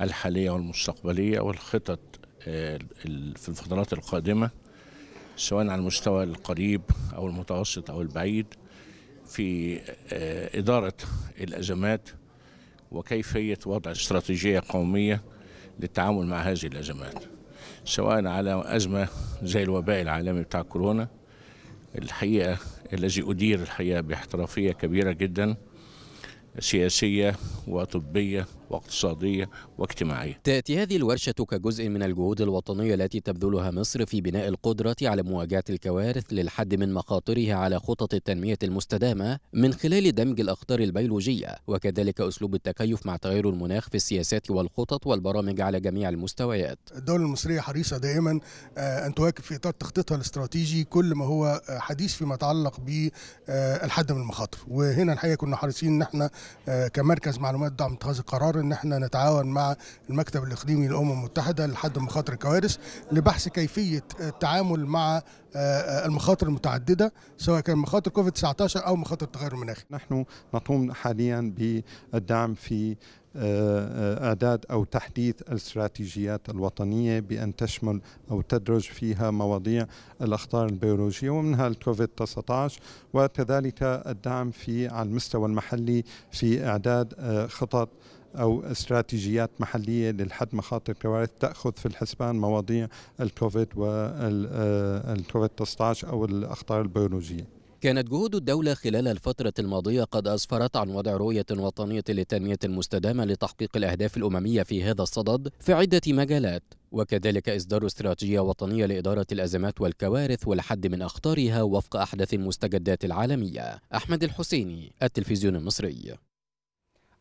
الحالية والمستقبلية والخطط في الفترات القادمة، سواء على المستوى القريب أو المتوسط أو البعيد، في إدارة الأزمات وكيفية وضع استراتيجية قومية للتعامل مع هذه الأزمات، سواء على أزمة زي الوباء العالمي بتاع كورونا الحقيقة الذي أدير الحقيقة باحترافية كبيرة جدا، سياسية وطبية واقتصادية واجتماعية. تأتي هذه الورشة كجزء من الجهود الوطنية التي تبذلها مصر في بناء القدرة على مواجهة الكوارث للحد من مخاطرها على خطط التنمية المستدامة من خلال دمج الأخطار البيولوجية وكذلك أسلوب التكيف مع تغير المناخ في السياسات والخطط والبرامج على جميع المستويات. الدولة المصرية حريصة دائما أن تواكب في إطار تخطيطها الاستراتيجي كل ما هو حديث فيما يتعلق بالحد من المخاطر، وهنا الحقيقة كنا حريصين أن احنا كمركز معلومات دعم اتخاذ القرار ان احنا نتعاون مع المكتب الاقليمي للامم المتحده لحد مخاطر الكوارث لبحث كيفيه التعامل مع المخاطر المتعدده، سواء كان مخاطر كوفيد تسعة عشر او مخاطر التغير المناخي. نحن نقوم حاليا بالدعم في إعداد أو تحديث الاستراتيجيات الوطنية بأن تشمل أو تدرج فيها مواضيع الأخطار البيولوجية ومنها الكوفيد تسعة عشر، وكذلك الدعم في على المستوى المحلي في إعداد خطط أو استراتيجيات محلية للحد مخاطر الكوارث تأخذ في الحسبان مواضيع الكوفيد والكوفيد تسعة عشر أو الأخطار البيولوجية. كانت جهود الدولة خلال الفترة الماضية قد أسفرت عن وضع رؤية وطنية للتنمية المستدامة لتحقيق الأهداف الأممية في هذا الصدد في عدة مجالات، وكذلك إصدار استراتيجية وطنية لإدارة الأزمات والكوارث والحد من أخطارها وفق أحدث المستجدات العالمية. أحمد الحسيني، التلفزيون المصري.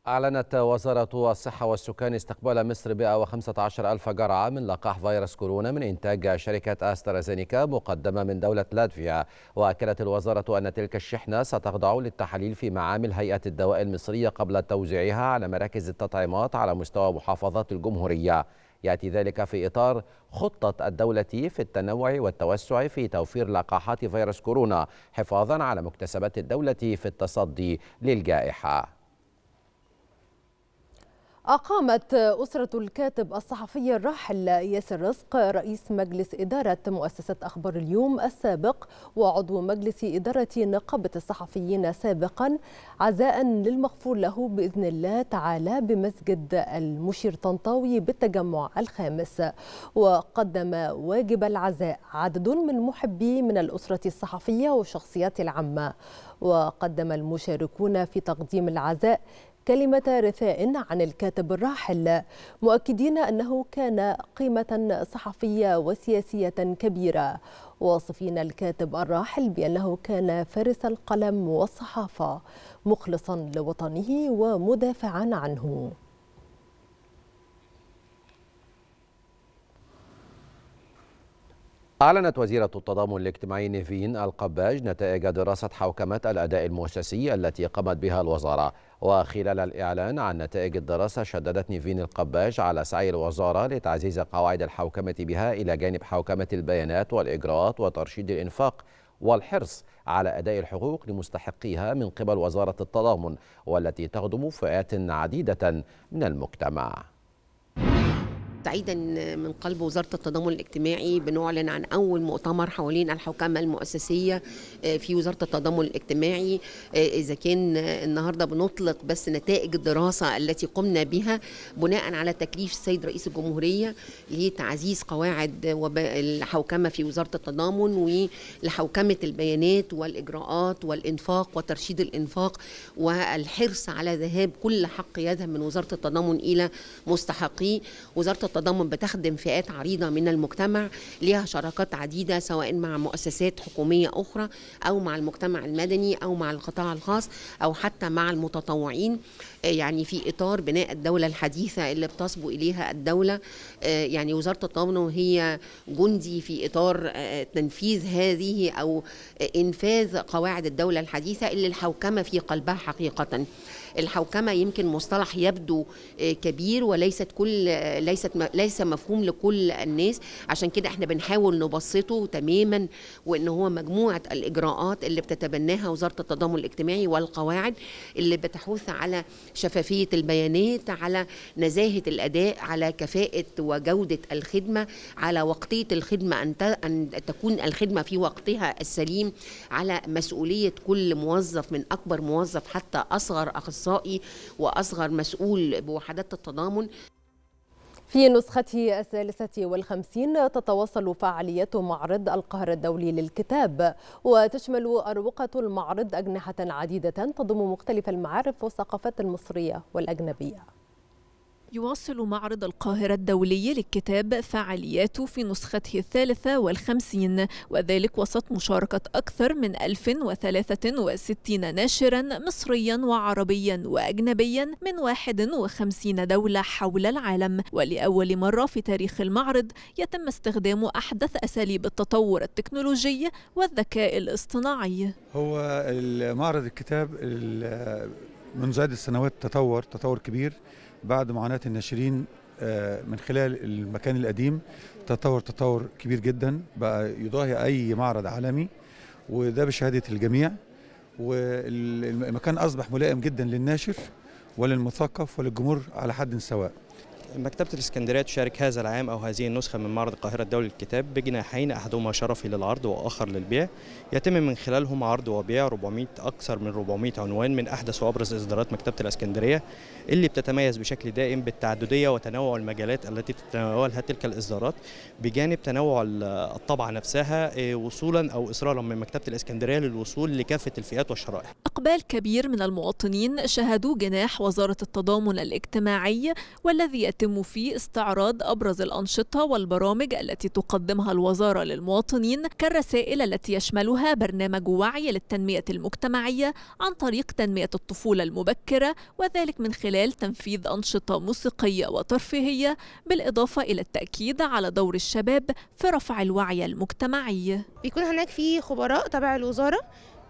أعلنت وزارة الصحة والسكان استقبال مصر مئة وخمسة عشر ألف جرعة من لقاح فيروس كورونا من إنتاج شركة أسترازينيكا مقدمة من دولة لاتفيا، وأكدت الوزارة أن تلك الشحنة ستخضع للتحاليل في معامل هيئة الدواء المصرية قبل توزيعها على مراكز التطعيمات على مستوى محافظات الجمهورية. يأتي ذلك في إطار خطة الدولة في التنوع والتوسع في توفير لقاحات فيروس كورونا حفاظا على مكتسبات الدولة في التصدي للجائحة. أقامت أسرة الكاتب الصحفي الراحل ياسر رزق رئيس مجلس إدارة مؤسسة أخبار اليوم السابق وعضو مجلس إدارة نقابة الصحفيين سابقا عزاء للمغفور له بإذن الله تعالى بمسجد المشير طنطاوي بالتجمع الخامس، وقدم واجب العزاء عدد من محبيه من الأسرة الصحفية والشخصيات العامة، وقدم المشاركون في تقديم العزاء كلمة رثاء عن الكاتب الراحل مؤكدين أنه كان قيمة صحفية وسياسية كبيرة، واصفين الكاتب الراحل بأنه كان فارس القلم والصحافة مخلصا لوطنه ومدافعا عنه. أعلنت وزيرة التضامن الاجتماعي نيفين القباج نتائج دراسة حوكمة الأداء المؤسسي التي قامت بها الوزارة، وخلال الإعلان عن نتائج الدراسة شددت نيفين القباج على سعي الوزارة لتعزيز قواعد الحوكمة بها إلى جانب حوكمة البيانات والإجراءات وترشيد الإنفاق والحرص على أداء الحقوق لمستحقيها من قبل وزارة التضامن والتي تخدم فئات عديدة من المجتمع. سعيدا من قلب وزارة التضامن الاجتماعي بنعلن عن أول مؤتمر حوالين الحوكمة المؤسسية في وزارة التضامن الاجتماعي. إذا كان النهاردة بنطلق بس نتائج الدراسة التي قمنا بها بناء على تكليف السيد رئيس الجمهورية لتعزيز قواعد الحوكمة في وزارة التضامن ولحوكمة البيانات والإجراءات والإنفاق وترشيد الإنفاق والحرص على ذهاب كل حق يذهب من وزارة التضامن إلى مستحقيه. وزارة التضامن بتخدم فئات عريضة من المجتمع، لها شراكات عديدة سواء مع مؤسسات حكومية أخرى أو مع المجتمع المدني أو مع القطاع الخاص أو حتى مع المتطوعين، يعني في إطار بناء الدولة الحديثة اللي بتصبو إليها الدولة. يعني وزارة التضامن هي جندي في إطار تنفيذ هذه أو إنفاذ قواعد الدولة الحديثة اللي الحوكمة في قلبها حقيقة. الحوكمة يمكن مصطلح يبدو كبير وليست كل ليست ما ليس مفهوم لكل الناس، عشان كده احنا بنحاول نبسطه تماما، وان هو مجموعه الاجراءات اللي بتتبناها وزاره التضامن الاجتماعي والقواعد اللي بتحث على شفافيه البيانات، على نزاهه الاداء، على كفاءه وجوده الخدمه، على وقتيه الخدمه، ان تكون الخدمه في وقتها السليم، على مسؤوليه كل موظف من اكبر موظف حتى اصغر اخصائي واصغر مسؤول بوحدات التضامن. في نسخته الثالثة والخمسين تتواصل فعاليات معرض القاهرة الدولي للكتاب، وتشمل أروقة المعرض أجنحة عديدة تضم مختلف المعارف والثقافات المصرية والأجنبية. يواصل معرض القاهرة الدولي للكتاب فعالياته في نسخته الثالثة والخمسين، وذلك وسط مشاركة أكثر من ألف وثلاثة وستين ناشرا مصريا وعربيا وأجنبيا من واحد وخمسين دولة حول العالم. ولأول مرة في تاريخ المعرض يتم استخدام أحدث أساليب التطور التكنولوجي والذكاء الاصطناعي. هو المعرض الكتاب منذ عدة سنوات تطور تطور كبير بعد معاناة الناشرين من خلال المكان القديم، تطور تطور كبير جدا، بقى يضاهي أي معرض عالمي، وده بشهادة الجميع. والمكان أصبح ملائم جدا للناشر وللمثقف وللجمهور على حد سواء. مكتبة الإسكندرية تشارك هذا العام أو هذه النسخة من معرض القاهرة الدولي للكتاب بجناحين، أحدهما شرفي للعرض وآخر للبيع، يتم من خلالهم عرض وبيع أربعمائة أكثر من أربعمائة عنوان من أحدث وأبرز إصدارات مكتبة الإسكندرية، اللي بتتميز بشكل دائم بالتعددية وتنوع المجالات التي تتناولها تلك الإصدارات، بجانب تنوع الطبعة نفسها، وصولا أو إصرارا من مكتبة الإسكندرية للوصول لكافة الفئات والشرائح. إقبال كبير من المواطنين شهدوا جناح وزارة التضامن الاجتماعي، والذي يتم يتم فيه استعراض أبرز الأنشطة والبرامج التي تقدمها الوزارة للمواطنين، كالرسائل التي يشملها برنامج وعي للتنمية المجتمعية عن طريق تنمية الطفولة المبكرة، وذلك من خلال تنفيذ أنشطة موسيقية وترفيهية، بالإضافة إلى التأكيد على دور الشباب في رفع الوعي المجتمعي. بيكون هناك في خبراء تبع الوزارة،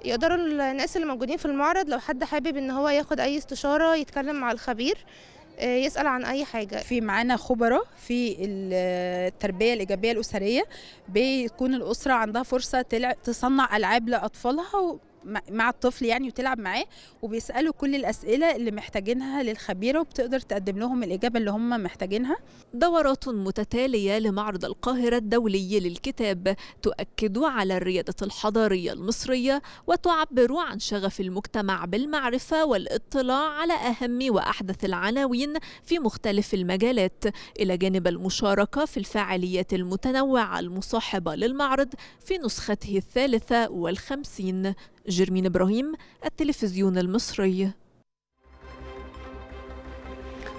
يقدروا الناس اللي موجودين في المعرض لو حد حابب إن هو ياخد أي استشارة يتكلم مع الخبير، يسأل عن أي حاجة. في معانا خبراء في التربية الإيجابية الأسرية، بيكون الأسرة عندها فرصة تصنع ألعاب لأطفالها مع الطفل يعني وتلعب معاه، وبيسألوا كل الأسئلة اللي محتاجينها للخبيرة، وبتقدر تقدم لهم الإجابة اللي هم محتاجينها. دورات متتالية لمعرض القاهرة الدولي للكتاب تؤكد على الريادة الحضارية المصرية، وتعبر عن شغف المجتمع بالمعرفة والاطلاع على أهم وأحدث العناوين في مختلف المجالات، إلى جانب المشاركة في الفعاليات المتنوعة المصاحبة للمعرض في نسخته الثالثة والخمسين. جرمين إبراهيم، التلفزيون المصري.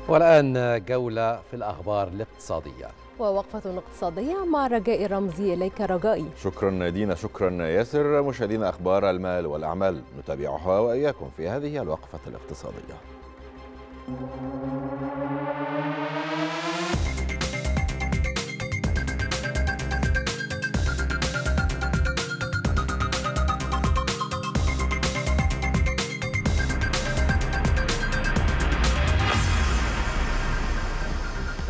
والآن جولة في الأخبار الاقتصادية ووقفة اقتصادية مع رجاء رمزي. إليك رجائي. شكرا نادين، شكرا ياسر. مشاهدينا، أخبار المال والأعمال نتابعها وإياكم في هذه الوقفة الاقتصادية.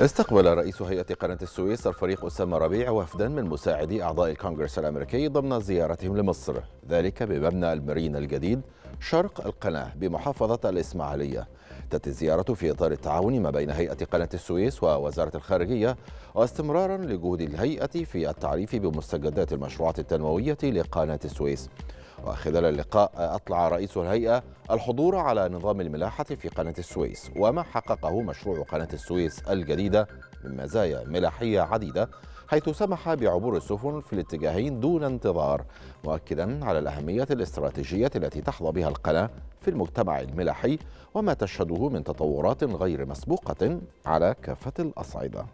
استقبل رئيس هيئة قناة السويس الفريق أسامة ربيع وفدا من مساعدي أعضاء الكونغرس الأمريكي ضمن زيارتهم لمصر، ذلك بمبنى المارينا الجديد شرق القناة بمحافظة الإسماعيلية. تأتي الزيارة في إطار التعاون ما بين هيئة قناة السويس ووزارة الخارجية، واستمرارا لجهود الهيئة في التعريف بمستجدات المشروعات التنموية لقناة السويس. وخلال اللقاء أطلع رئيس الهيئة الحضور على نظام الملاحة في قناة السويس وما حققه مشروع قناة السويس الجديدة من مزايا ملاحية عديدة، حيث سمح بعبور السفن في الاتجاهين دون انتظار، مؤكدا على الأهمية الاستراتيجية التي تحظى بها القناة في المجتمع الملاحي وما تشهده من تطورات غير مسبوقة على كافة الأصعدة.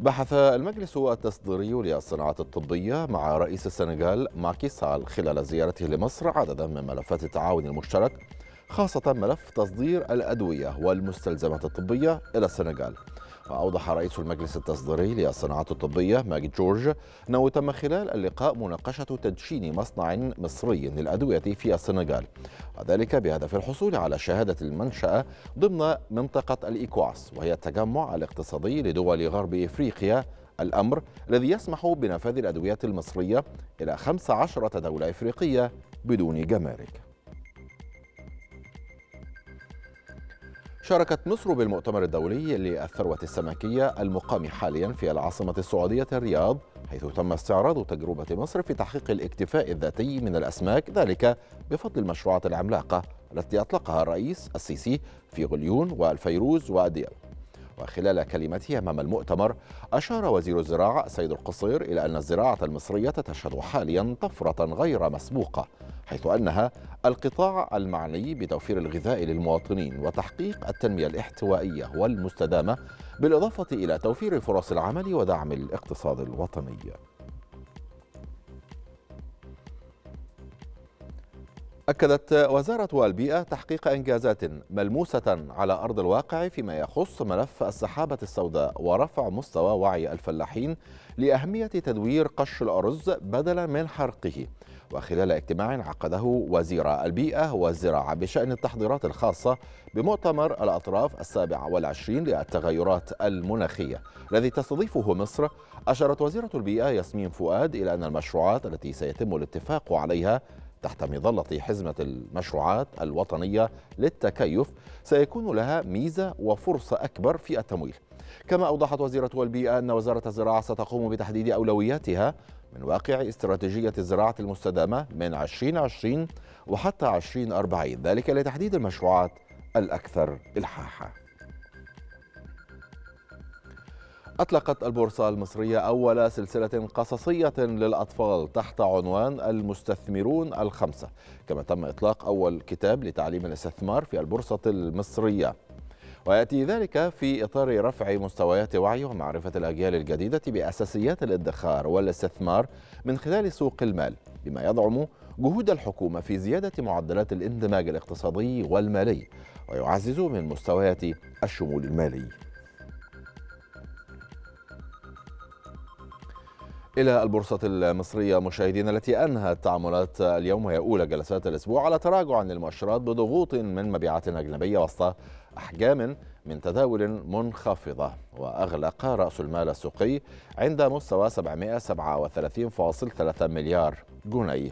بحث المجلس التصديري للصناعات الطبية مع رئيس السنغال ماكي سال خلال زيارته لمصر عددا من ملفات التعاون المشترك، خاصة ملف تصدير الأدوية والمستلزمات الطبية إلى السنغال، أوضح رئيس المجلس التصديري للصناعات الطبية ماجد جورج أنه تم خلال اللقاء مناقشة تدشين مصنع مصري للأدوية في السنغال، وذلك بهدف الحصول على شهادة المنشأ ضمن منطقة الإيكواس، وهي التجمع الاقتصادي لدول غرب إفريقيا، الأمر الذي يسمح بنفاذ الأدوية المصرية إلى خمس عشرة دولة إفريقية بدون جمارك. شاركت مصر بالمؤتمر الدولي للثروة السمكية المقام حاليا في العاصمة السعودية الرياض، حيث تم استعراض تجربة مصر في تحقيق الاكتفاء الذاتي من الأسماك، ذلك بفضل المشروعات العملاقة التي أطلقها الرئيس السيسي في غليون والفيروز وأديال. وخلال كلمته أمام المؤتمر أشار وزير الزراعة سيد القصير إلى أن الزراعة المصرية تشهد حاليا طفرة غير مسبوقة، حيث أنها القطاع المعني بتوفير الغذاء للمواطنين وتحقيق التنمية الاحتوائية والمستدامة، بالإضافة إلى توفير فرص العمل ودعم الاقتصاد الوطني. أكدت وزارة البيئة تحقيق إنجازات ملموسة على أرض الواقع فيما يخص ملف السحابة السوداء ورفع مستوى وعي الفلاحين لأهمية تدوير قش الأرز بدلا من حرقه. وخلال اجتماع عقده وزير البيئة والزراعة بشأن التحضيرات الخاصة بمؤتمر الأطراف السابع والعشرين للتغيرات المناخية الذي تستضيفه مصر، أشارت وزيرة البيئة ياسمين فؤاد إلى أن المشروعات التي سيتم الاتفاق عليها تحت مظلة حزمة المشروعات الوطنية للتكيف سيكون لها ميزة وفرصة أكبر في التمويل. كما أوضحت وزيرة البيئة أن وزارة الزراعة ستقوم بتحديد أولوياتها من واقع استراتيجية الزراعة المستدامة من عشرين عشرين وحتى عشرين أربعين، ذلك لتحديد المشروعات الأكثر إلحاحا. أطلقت البورصة المصرية أول سلسلة قصصية للأطفال تحت عنوان المستثمرون الخمسة، كما تم إطلاق أول كتاب لتعليم الاستثمار في البورصة المصرية، ويأتي ذلك في إطار رفع مستويات وعي ومعرفة الأجيال الجديدة بأساسيات الادخار والاستثمار من خلال سوق المال، بما يدعم جهود الحكومة في زيادة معدلات الاندماج الاقتصادي والمالي ويعزز من مستويات الشمول المالي. إلى البورصة المصرية مشاهدين، التي أنهت تعاملات اليوم وهي أولى جلسات الأسبوع على تراجع للمؤشرات بضغوط من مبيعات أجنبية وسط أحجام من تداول منخفضة، وأغلق رأس المال السوقي عند مستوى سبعمائة وسبعة وثلاثين فاصلة ثلاثة مليار جنيه.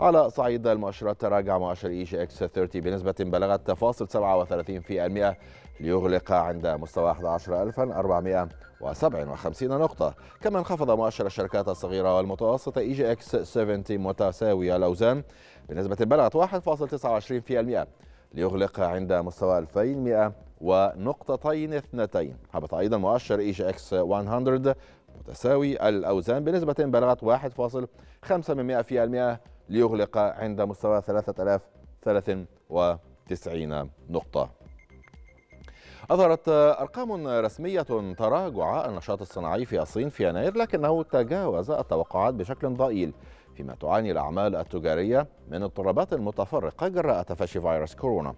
على صعيد المؤشرات تراجع مؤشر إي جي إكس ثلاثين بنسبة بلغت صفر فاصلة سبعة وثلاثين بالمئة ليغلق عند مستوى أحد عشر ألفا وأربعمائة وسبعة وخمسين نقطة. كما انخفض مؤشر الشركات الصغيرة والمتوسطة إي جي إكس سبعين متساوية الأوزان بنسبة بلغت واحد فاصلة تسعة وعشرين بالمئة ليغلق عند مستوى ألفين ومئة ونقطتين اثنتين. هبط أيضا مؤشر إي جي إكس مئة متساوي الأوزان بنسبة بلغت واحد فاصلة خمسة بالمئة ليغلق عند مستوى ثلاثة آلاف وثلاثة وتسعين نقطة. أظهرت أرقام رسمية تراجع النشاط الصناعي في الصين في يناير، لكنه تجاوز التوقعات بشكل ضئيل، فيما تعاني الأعمال التجارية من اضطرابات متفرقة جراء تفشي فيروس كورونا.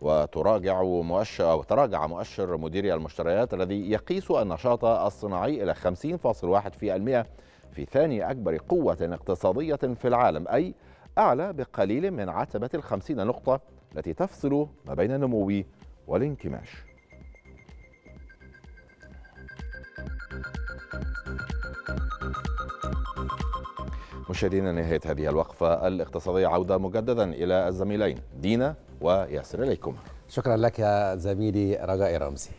وتراجع مؤشر وتراجع مؤشر مديري المشتريات الذي يقيس النشاط الصناعي إلى خمسين فاصلة واحد بالمئة في ثاني أكبر قوة اقتصادية في العالم، أي أعلى بقليل من عتبة الخمسين نقطة التي تفصل ما بين النمو والانكماش. مشاهدينا، نهاية هذه الوقفة الاقتصادية، عودة مجددا إلى الزميلين دينا وياسر، إليكم. شكرا لك يا زميلي رجاء رمزي.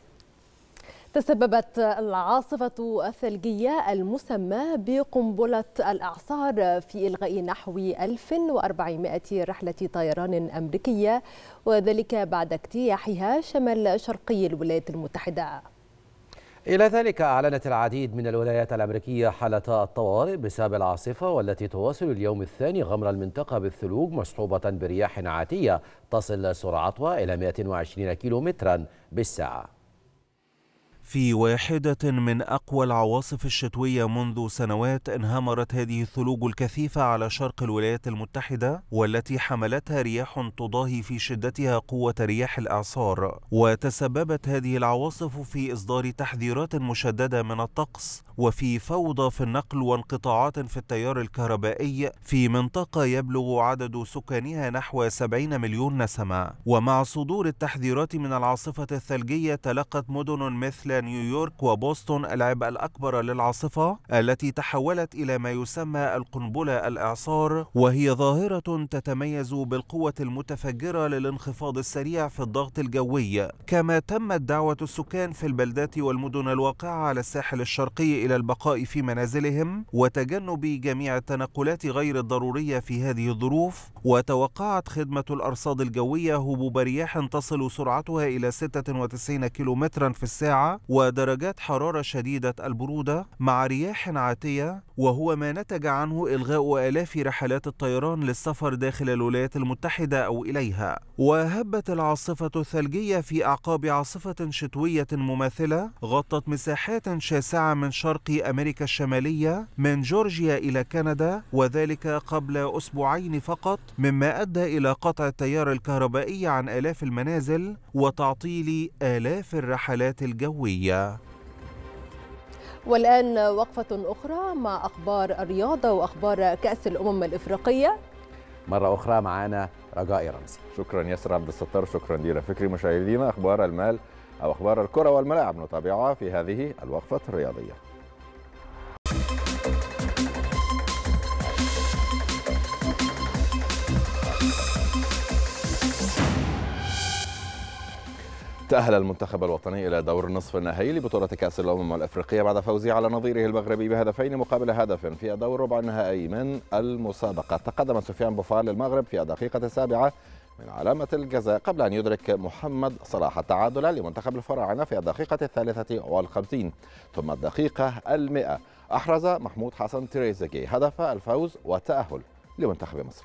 تسببت العاصفة الثلجية المسمى بقنبلة الإعصار في إلغاء نحو ألف وأربعمائة رحلة طيران أمريكية، وذلك بعد اجتياحها شمال شرقي الولايات المتحدة. إلى ذلك أعلنت العديد من الولايات الأمريكية حالة الطوارئ بسبب العاصفة، والتي تواصل اليوم الثاني غمر المنطقة بالثلوج مصحوبة برياح عاتية تصل سرعتها إلى مئة وعشرين كيلومترا بالساعة. في واحدة من أقوى العواصف الشتوية منذ سنوات انهمرت هذه الثلوج الكثيفة على شرق الولايات المتحدة، والتي حملتها رياح تضاهي في شدتها قوة رياح الإعصار. وتسببت هذه العواصف في إصدار تحذيرات مشددة من الطقس وفي فوضى في النقل وانقطاعات في التيار الكهربائي في منطقة يبلغ عدد سكانها نحو سبعين مليون نسمة. ومع صدور التحذيرات من العاصفة الثلجية، تلقت مدن مثل نيويورك وبوسطن العبء الأكبر للعاصفة التي تحولت إلى ما يسمى القنبلة الإعصار، وهي ظاهرة تتميز بالقوة المتفجرة للانخفاض السريع في الضغط الجوي. كما تمت دعوة السكان في البلدات والمدن الواقعة على الساحل الشرقي إلى البقاء في منازلهم وتجنب جميع التنقلات غير الضرورية في هذه الظروف. وتوقعت خدمة الأرصاد الجوية هبوب رياح تصل سرعتها إلى ستة وتسعين كيلومترا في الساعة ودرجات حرارة شديدة البرودة مع رياح عاتية، وهو ما نتج عنه إلغاء آلاف رحلات الطيران للسفر داخل الولايات المتحدة أو إليها. وهبت العاصفة الثلجية في أعقاب عاصفة شتوية مماثلة غطت مساحات شاسعة من شرق أمريكا الشمالية من جورجيا إلى كندا، وذلك قبل أسبوعين فقط، مما أدى إلى قطع التيار الكهربائي عن آلاف المنازل وتعطيل آلاف الرحلات الجوية. والآن وقفة أخرى مع أخبار الرياضة وأخبار كأس الأمم الإفريقية. مرة أخرى معنا رجاء رمزي. شكرا ياسر عبد الستار، شكرا دينا فكري. مشاهدينا، أخبار المال أو أخبار الكرة والملاعب نتابعها في هذه الوقفة الرياضية. تأهل المنتخب الوطني إلى دور النصف النهائي لبطولة كأس الأمم الأفريقية بعد فوزه على نظيره المغربي بهدفين مقابل هدف في دور ربع النهائي من المسابقة. تقدم سفيان بوفال للمغرب في الدقيقة السابعة من علامة الجزاء قبل أن يدرك محمد صلاح التعادل لمنتخب الفراعنة في الدقيقة الثالثة والخمسين، ثم الدقيقة المئة أحرز محمود حسن تريزيجي هدف الفوز والتأهل لمنتخب مصر.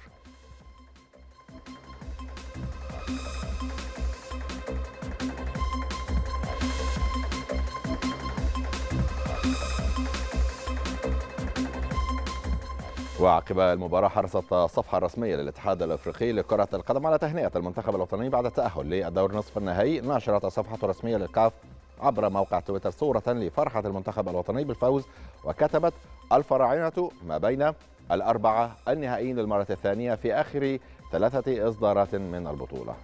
وعقب المباراة حرصت الصفحة الرسمية للاتحاد الأفريقي لكرة القدم على تهنئة المنتخب الوطني بعد التأهل للدور نصف النهائي. نشرت الصفحة الرسمية للكاف عبر موقع تويتر صورة لفرحة المنتخب الوطني بالفوز، وكتبت: الفراعنة ما بين الأربعة النهائيين للمرة الثانية في آخر ثلاثة إصدارات من البطولة.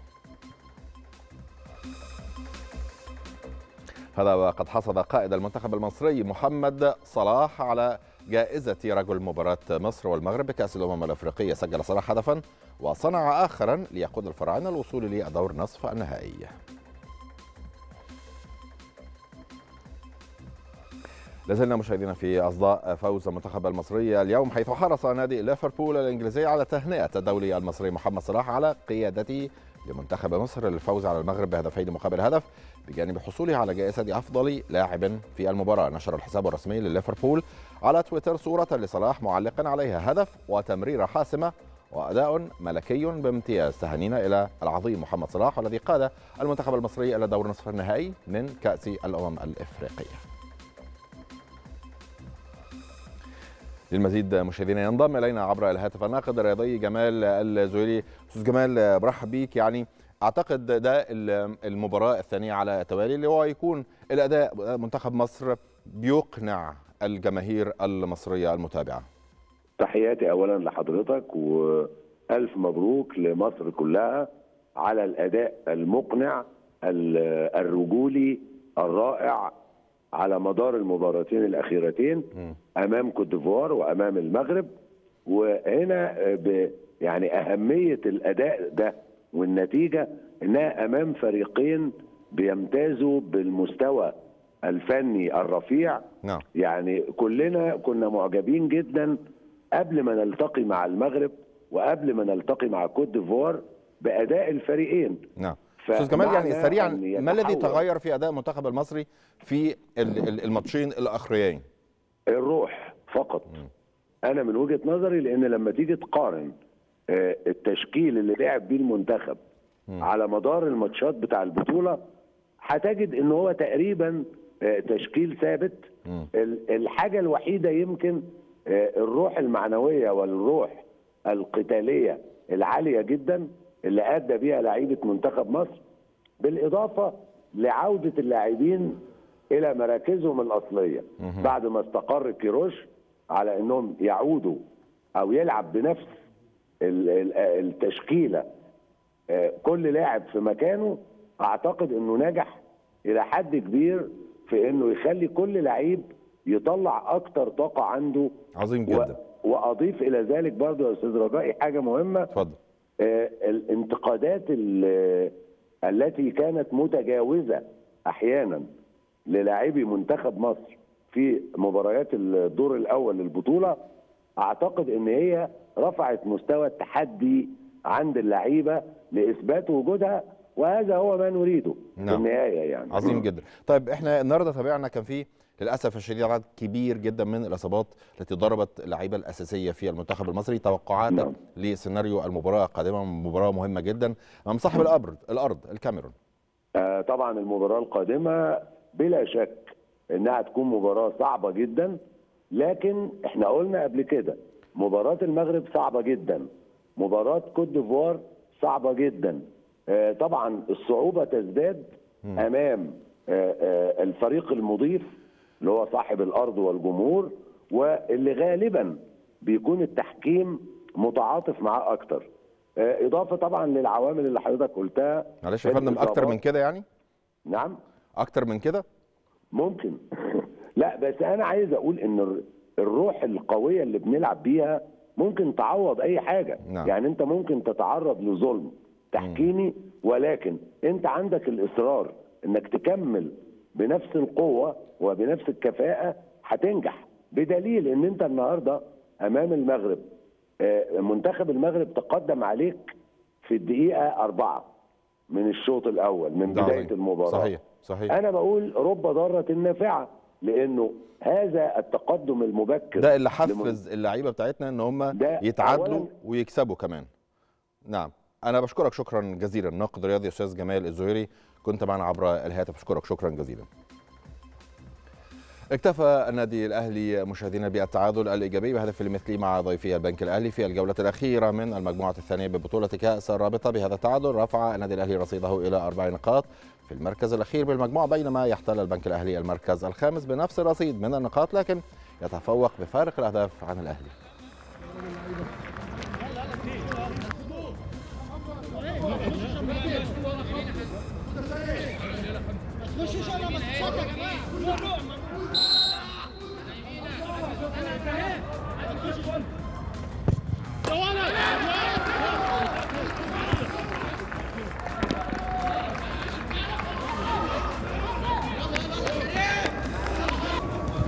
هذا وقد حصد قائد المنتخب المصري محمد صلاح على جائزة رجل مباراة مصر والمغرب بكأس الأمم الأفريقية. سجل صلاح هدفا وصنع آخرا ليقود الفراعنة الوصول لدور نصف النهائي. لازلنا مشاهدينا في أصداء فوز المنتخب المصري اليوم، حيث حرص نادي ليفربول الإنجليزي على تهنئة الدولي المصري محمد صلاح على قيادته لمنتخب مصر للفوز على المغرب بهدفين مقابل هدف، بجانب حصوله على جائزة أفضل لاعب في المباراة. نشر الحساب الرسمي لليفربول على تويتر صورة لصلاح معلقا عليها: هدف وتمريرة حاسمة وأداء ملكي بامتياز. تهانينا إلى العظيم محمد صلاح، والذي قاد المنتخب المصري إلى دور نصف النهائي من كأس الأمم الإفريقية. للمزيد مشاهدينا ينضم الينا عبر الهاتف الناقد الرياضي جمال الزويلي. استاذ جمال، برحب بيك. يعني اعتقد ده المباراه الثانيه على التوالي اللي هو يكون الاداء منتخب مصر بيقنع الجماهير المصريه المتابعه. تحياتي اولا لحضرتك والف مبروك لمصر كلها على الاداء المقنع الرجولي الرائع على مدار المباراتين الأخيرتين أمام كوت ديفوار وأمام المغرب. وهنا يعني أهمية الأداء ده والنتيجة إنها أمام فريقين بيمتازوا بالمستوى الفني الرفيع. نعم. يعني كلنا كنا معجبين جدا قبل ما نلتقي مع المغرب وقبل ما نلتقي مع كوت ديفوار بأداء الفريقين. نعم. استاذ جمال، يعني سريعا ما الذي تغير في اداء المنتخب المصري في الماتشين الاخريين؟ الروح فقط. انا من وجهه نظري، لان لما تيجي تقارن التشكيل اللي لعب بيه المنتخب على مدار الماتشات بتاع البطوله هتجد ان هو تقريبا تشكيل ثابت. الحاجة الوحيدة يمكن الروح المعنوية والروح القتالية العالية جدا اللي أدى بيها لعيبة منتخب مصر، بالإضافة لعودة اللاعبين إلى مراكزهم الأصلية بعد ما استقر كيروش على أنهم يعودوا أو يلعب بنفس التشكيلة كل لاعب في مكانه. أعتقد أنه نجح إلى حد كبير في أنه يخلي كل لعيب يطلع أكتر طاقة عنده. عظيم جدا. و... وأضيف إلى ذلك برضو يا أستاذ رجائي حاجة مهمة. اتفضل. آه الانتقادات ال... التي كانت متجاوزة أحيانا للاعبي منتخب مصر في مباريات الدور الأول للبطولة، أعتقد أن هي رفعت مستوى التحدي عند اللعيبة لإثبات وجودها، وهذا هو ما نريده. نعم. في النهاية يعني. عظيم جدا. طيب احنا النهارده تابعنا كان في للاسف الشديد عدد كبير جدا من الاصابات التي ضربت اللعيبه الاساسيه في المنتخب المصري. توقعاتك نعم. لسيناريو المباراه القادمه، مباراه مهمه جدا امام صاحب الارض الارض الكاميرون. آه طبعا المباراه القادمه بلا شك انها تكون مباراه صعبه جدا، لكن احنا قلنا قبل كده مباراه المغرب صعبه جدا، مباراه كوت ديفوار صعبه جدا. طبعا الصعوبة تزداد أمام الفريق المضيف اللي هو صاحب الأرض والجمهور، واللي غالبا بيكون التحكيم متعاطف معاه أكتر، إضافة طبعا للعوامل اللي حضرتك قلتها. معلش يا فندم، أكتر من كده يعني؟ نعم أكتر من كده؟ ممكن. لا بس أنا عايز أقول إن الروح القوية اللي بنلعب بيها ممكن تعوض أي حاجة. نعم. يعني أنت ممكن تتعرض لظلم تحكيمي، ولكن انت عندك الاصرار انك تكمل بنفس القوه وبنفس الكفاءه هتنجح، بدليل ان انت النهارده امام المغرب. منتخب المغرب تقدم عليك في الدقيقه أربعة من الشوط الاول من بدايه المباراه. صحيح صحيح. انا بقول رب ضاره نافعه، لانه هذا التقدم المبكر ده اللي حفز اللعيبه بتاعتنا ان هم يتعادلوا ويكسبوا كمان. نعم. أنا بشكرك شكرا جزيلا، ناقد رياضي أستاذ جمال الزويلي، كنت معنا عبر الهاتف، بشكرك شكرا جزيلا. اكتفى النادي الأهلي مشاهدينا بالتعادل الإيجابي بهدف المثلي مع ضيفي البنك الأهلي في الجولة الأخيرة من المجموعة الثانية ببطولة كأس الرابطة. بهذا التعادل رفع النادي الأهلي رصيده إلى أربع نقاط في المركز الأخير بالمجموعة، بينما يحتل البنك الأهلي المركز الخامس بنفس الرصيد من النقاط، لكن يتفوق بفارق الأهداف عن الأهلي.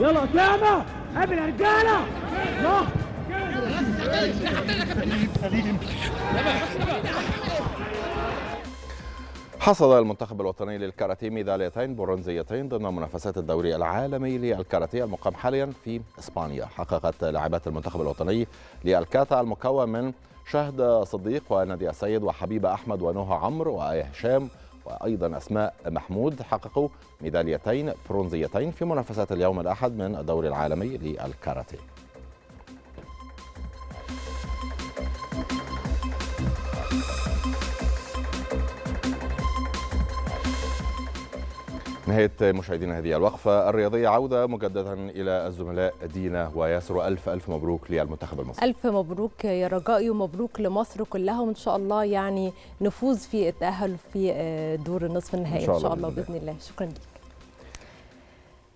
يلا اسامه قابل يا رجاله. الله حصد المنتخب الوطني للكاراتيه ميداليتين برونزيتين ضمن منافسات الدوري العالمي للكاراتيه المقام حاليا في اسبانيا. حققت لاعبات المنتخب الوطني للكاتا المكون من شهد صديق ونادية السيد وحبيبه احمد ونهى عمرو وآية هشام وايضا اسماء محمود، حققوا ميداليتين برونزيتين في منافسات اليوم الاحد من الدوري العالمي للكاراتيه. نهاية مشاهدينا هذه الوقفة الرياضية، عودة مجددا إلى الزملاء دينا وياسر. ألف ألف مبروك للمنتخب المصري. ألف مبروك يا رجائي، ومبروك لمصر كلهم إن شاء الله، يعني نفوز في التأهل في دور النصف النهائي إن شاء الله, إن شاء الله بإذن الله. شكرا لك.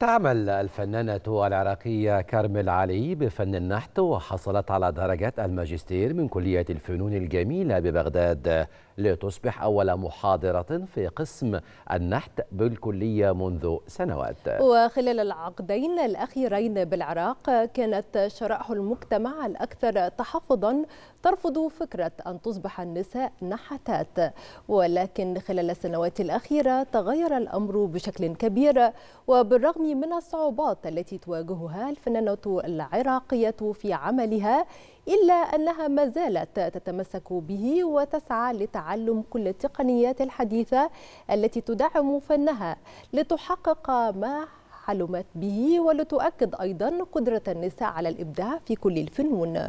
تعمل الفنانة العراقية كرمال العلي بفن النحت، وحصلت على درجة الماجستير من كلية الفنون الجميلة ببغداد، لتصبح أول محاضرة في قسم النحت بالكلية منذ سنوات. وخلال العقدين الأخيرين بالعراق كانت شرائح المجتمع الأكثر تحفظا ترفض فكرة أن تصبح النساء نحتات، ولكن خلال السنوات الأخيرة تغير الأمر بشكل كبير. وبالرغم من الصعوبات التي تواجهها الفنانة العراقية في عملها، إلا أنها ما زالت تتمسك به وتسعى لتعلم كل التقنيات الحديثة التي تدعم فنها لتحقق ما تحلمت به ولتؤكد أيضا قدرة النساء على الإبداع في كل الفنون.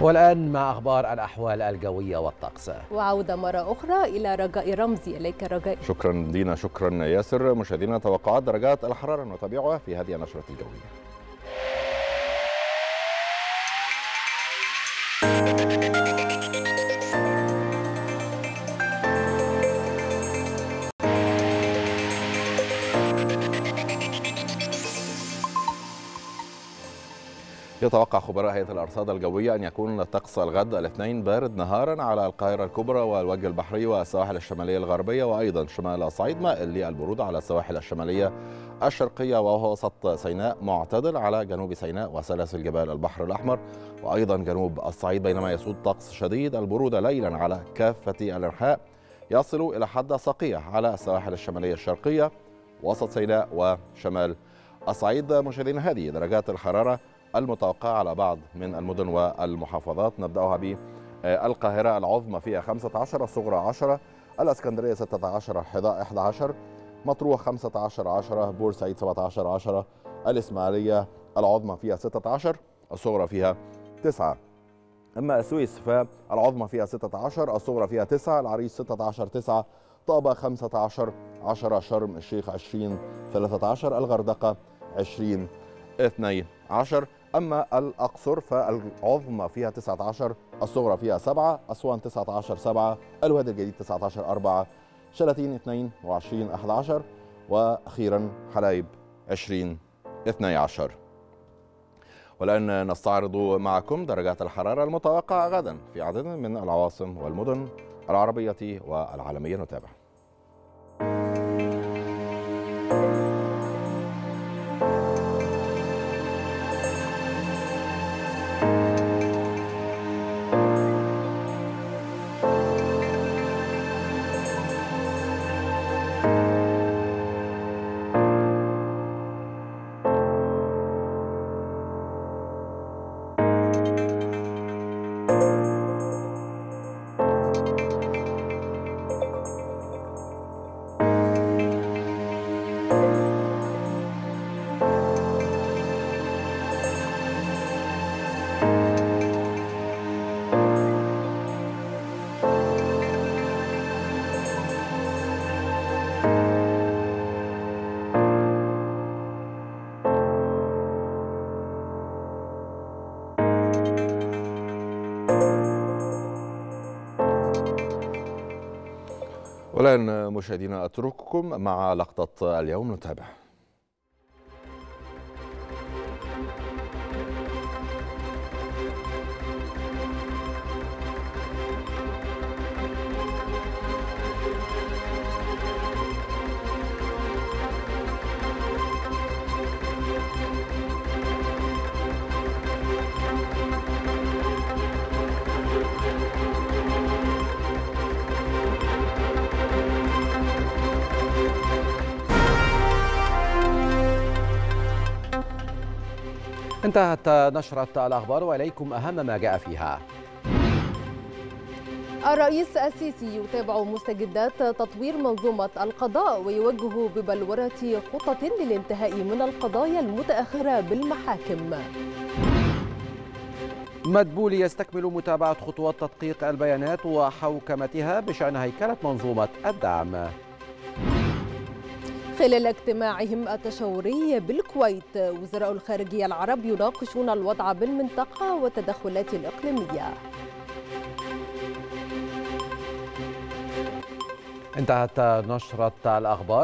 والآن مع أخبار الأحوال الجوية والطقس. وعودة مرة أخرى إلى رجاء رمزي، إليك رجاء. شكرا دينا، شكرا ياسر. مشاهدينا، توقعات درجات الحرارة نتابعها في هذه النشرة الجوية. يتوقع خبراء هيئة الأرصاد الجوية أن يكون طقس الغد الاثنين بارد نهارا على القاهرة الكبرى والوجه البحري والسواحل الشمالية الغربية، وأيضا شمال الصعيد، مائل للبرودة على السواحل الشمالية الشرقية وهو وسط سيناء، معتدل على جنوب سيناء وسلاسل جبال البحر الأحمر وأيضا جنوب الصعيد، بينما يسود طقس شديد البرودة ليلا على كافة الأنحاء، يصل إلى حد صقيع على السواحل الشمالية الشرقية، وسط سيناء وشمال الصعيد. مشاهدين، هذه درجات الحرارة المتوقعة على بعض من المدن والمحافظات. نبدأها بالقاهرة العظمى فيها خمسة عشر، الصغرى عشرة، الاسكندرية ستة عشر، أحد عشر، مطروح خمسة عشر، عشرة، بورسعيد سبعة عشر، عشرة، الإسماعيلية العظمى فيها ستة عشر، الصغرى فيها تسعة. أما السويس فالعظمى فيها ستة عشر، الصغرى فيها تسعة، العريش ستة عشر، تسعة، طابة خمسة عشر، عشرة، شرم الشيخ عشرين، ثلاثة عشر، الغردقة عشرين، اثني عشر. أما الأقصر فالعظمى فيها تسعة عشر، الصغرى فيها سبعة، أسوان تسعة عشر، سبعة، الوادي الجديد تسعة عشر، أربعة، شلاتين اثنين وعشرين، أحد عشر، وأخيرا حلايب عشرين، اثني عشر. والآن نستعرض معكم درجات الحرارة المتوقعة غدا في عدد من العواصم والمدن العربية والعالمية. نتابع. والآن مشاهدينا أترككم مع لقطة اليوم. نتابع. انتهت نشرة الأخبار وإليكم أهم ما جاء فيها. الرئيس السيسي يتابع مستجدات تطوير منظومة القضاء ويوجه ببلورة خطط للانتهاء من القضايا المتأخرة بالمحاكم. مدبولي يستكمل متابعة خطوات تدقيق البيانات وحوكمتها بشأن هيكلة منظومة الدعم. خلال اجتماعهم التشاوري بالكويت، وزراء الخارجية العرب يناقشون الوضع بالمنطقة والتدخلات الإقليمية. انتهت نشرة الأخبار.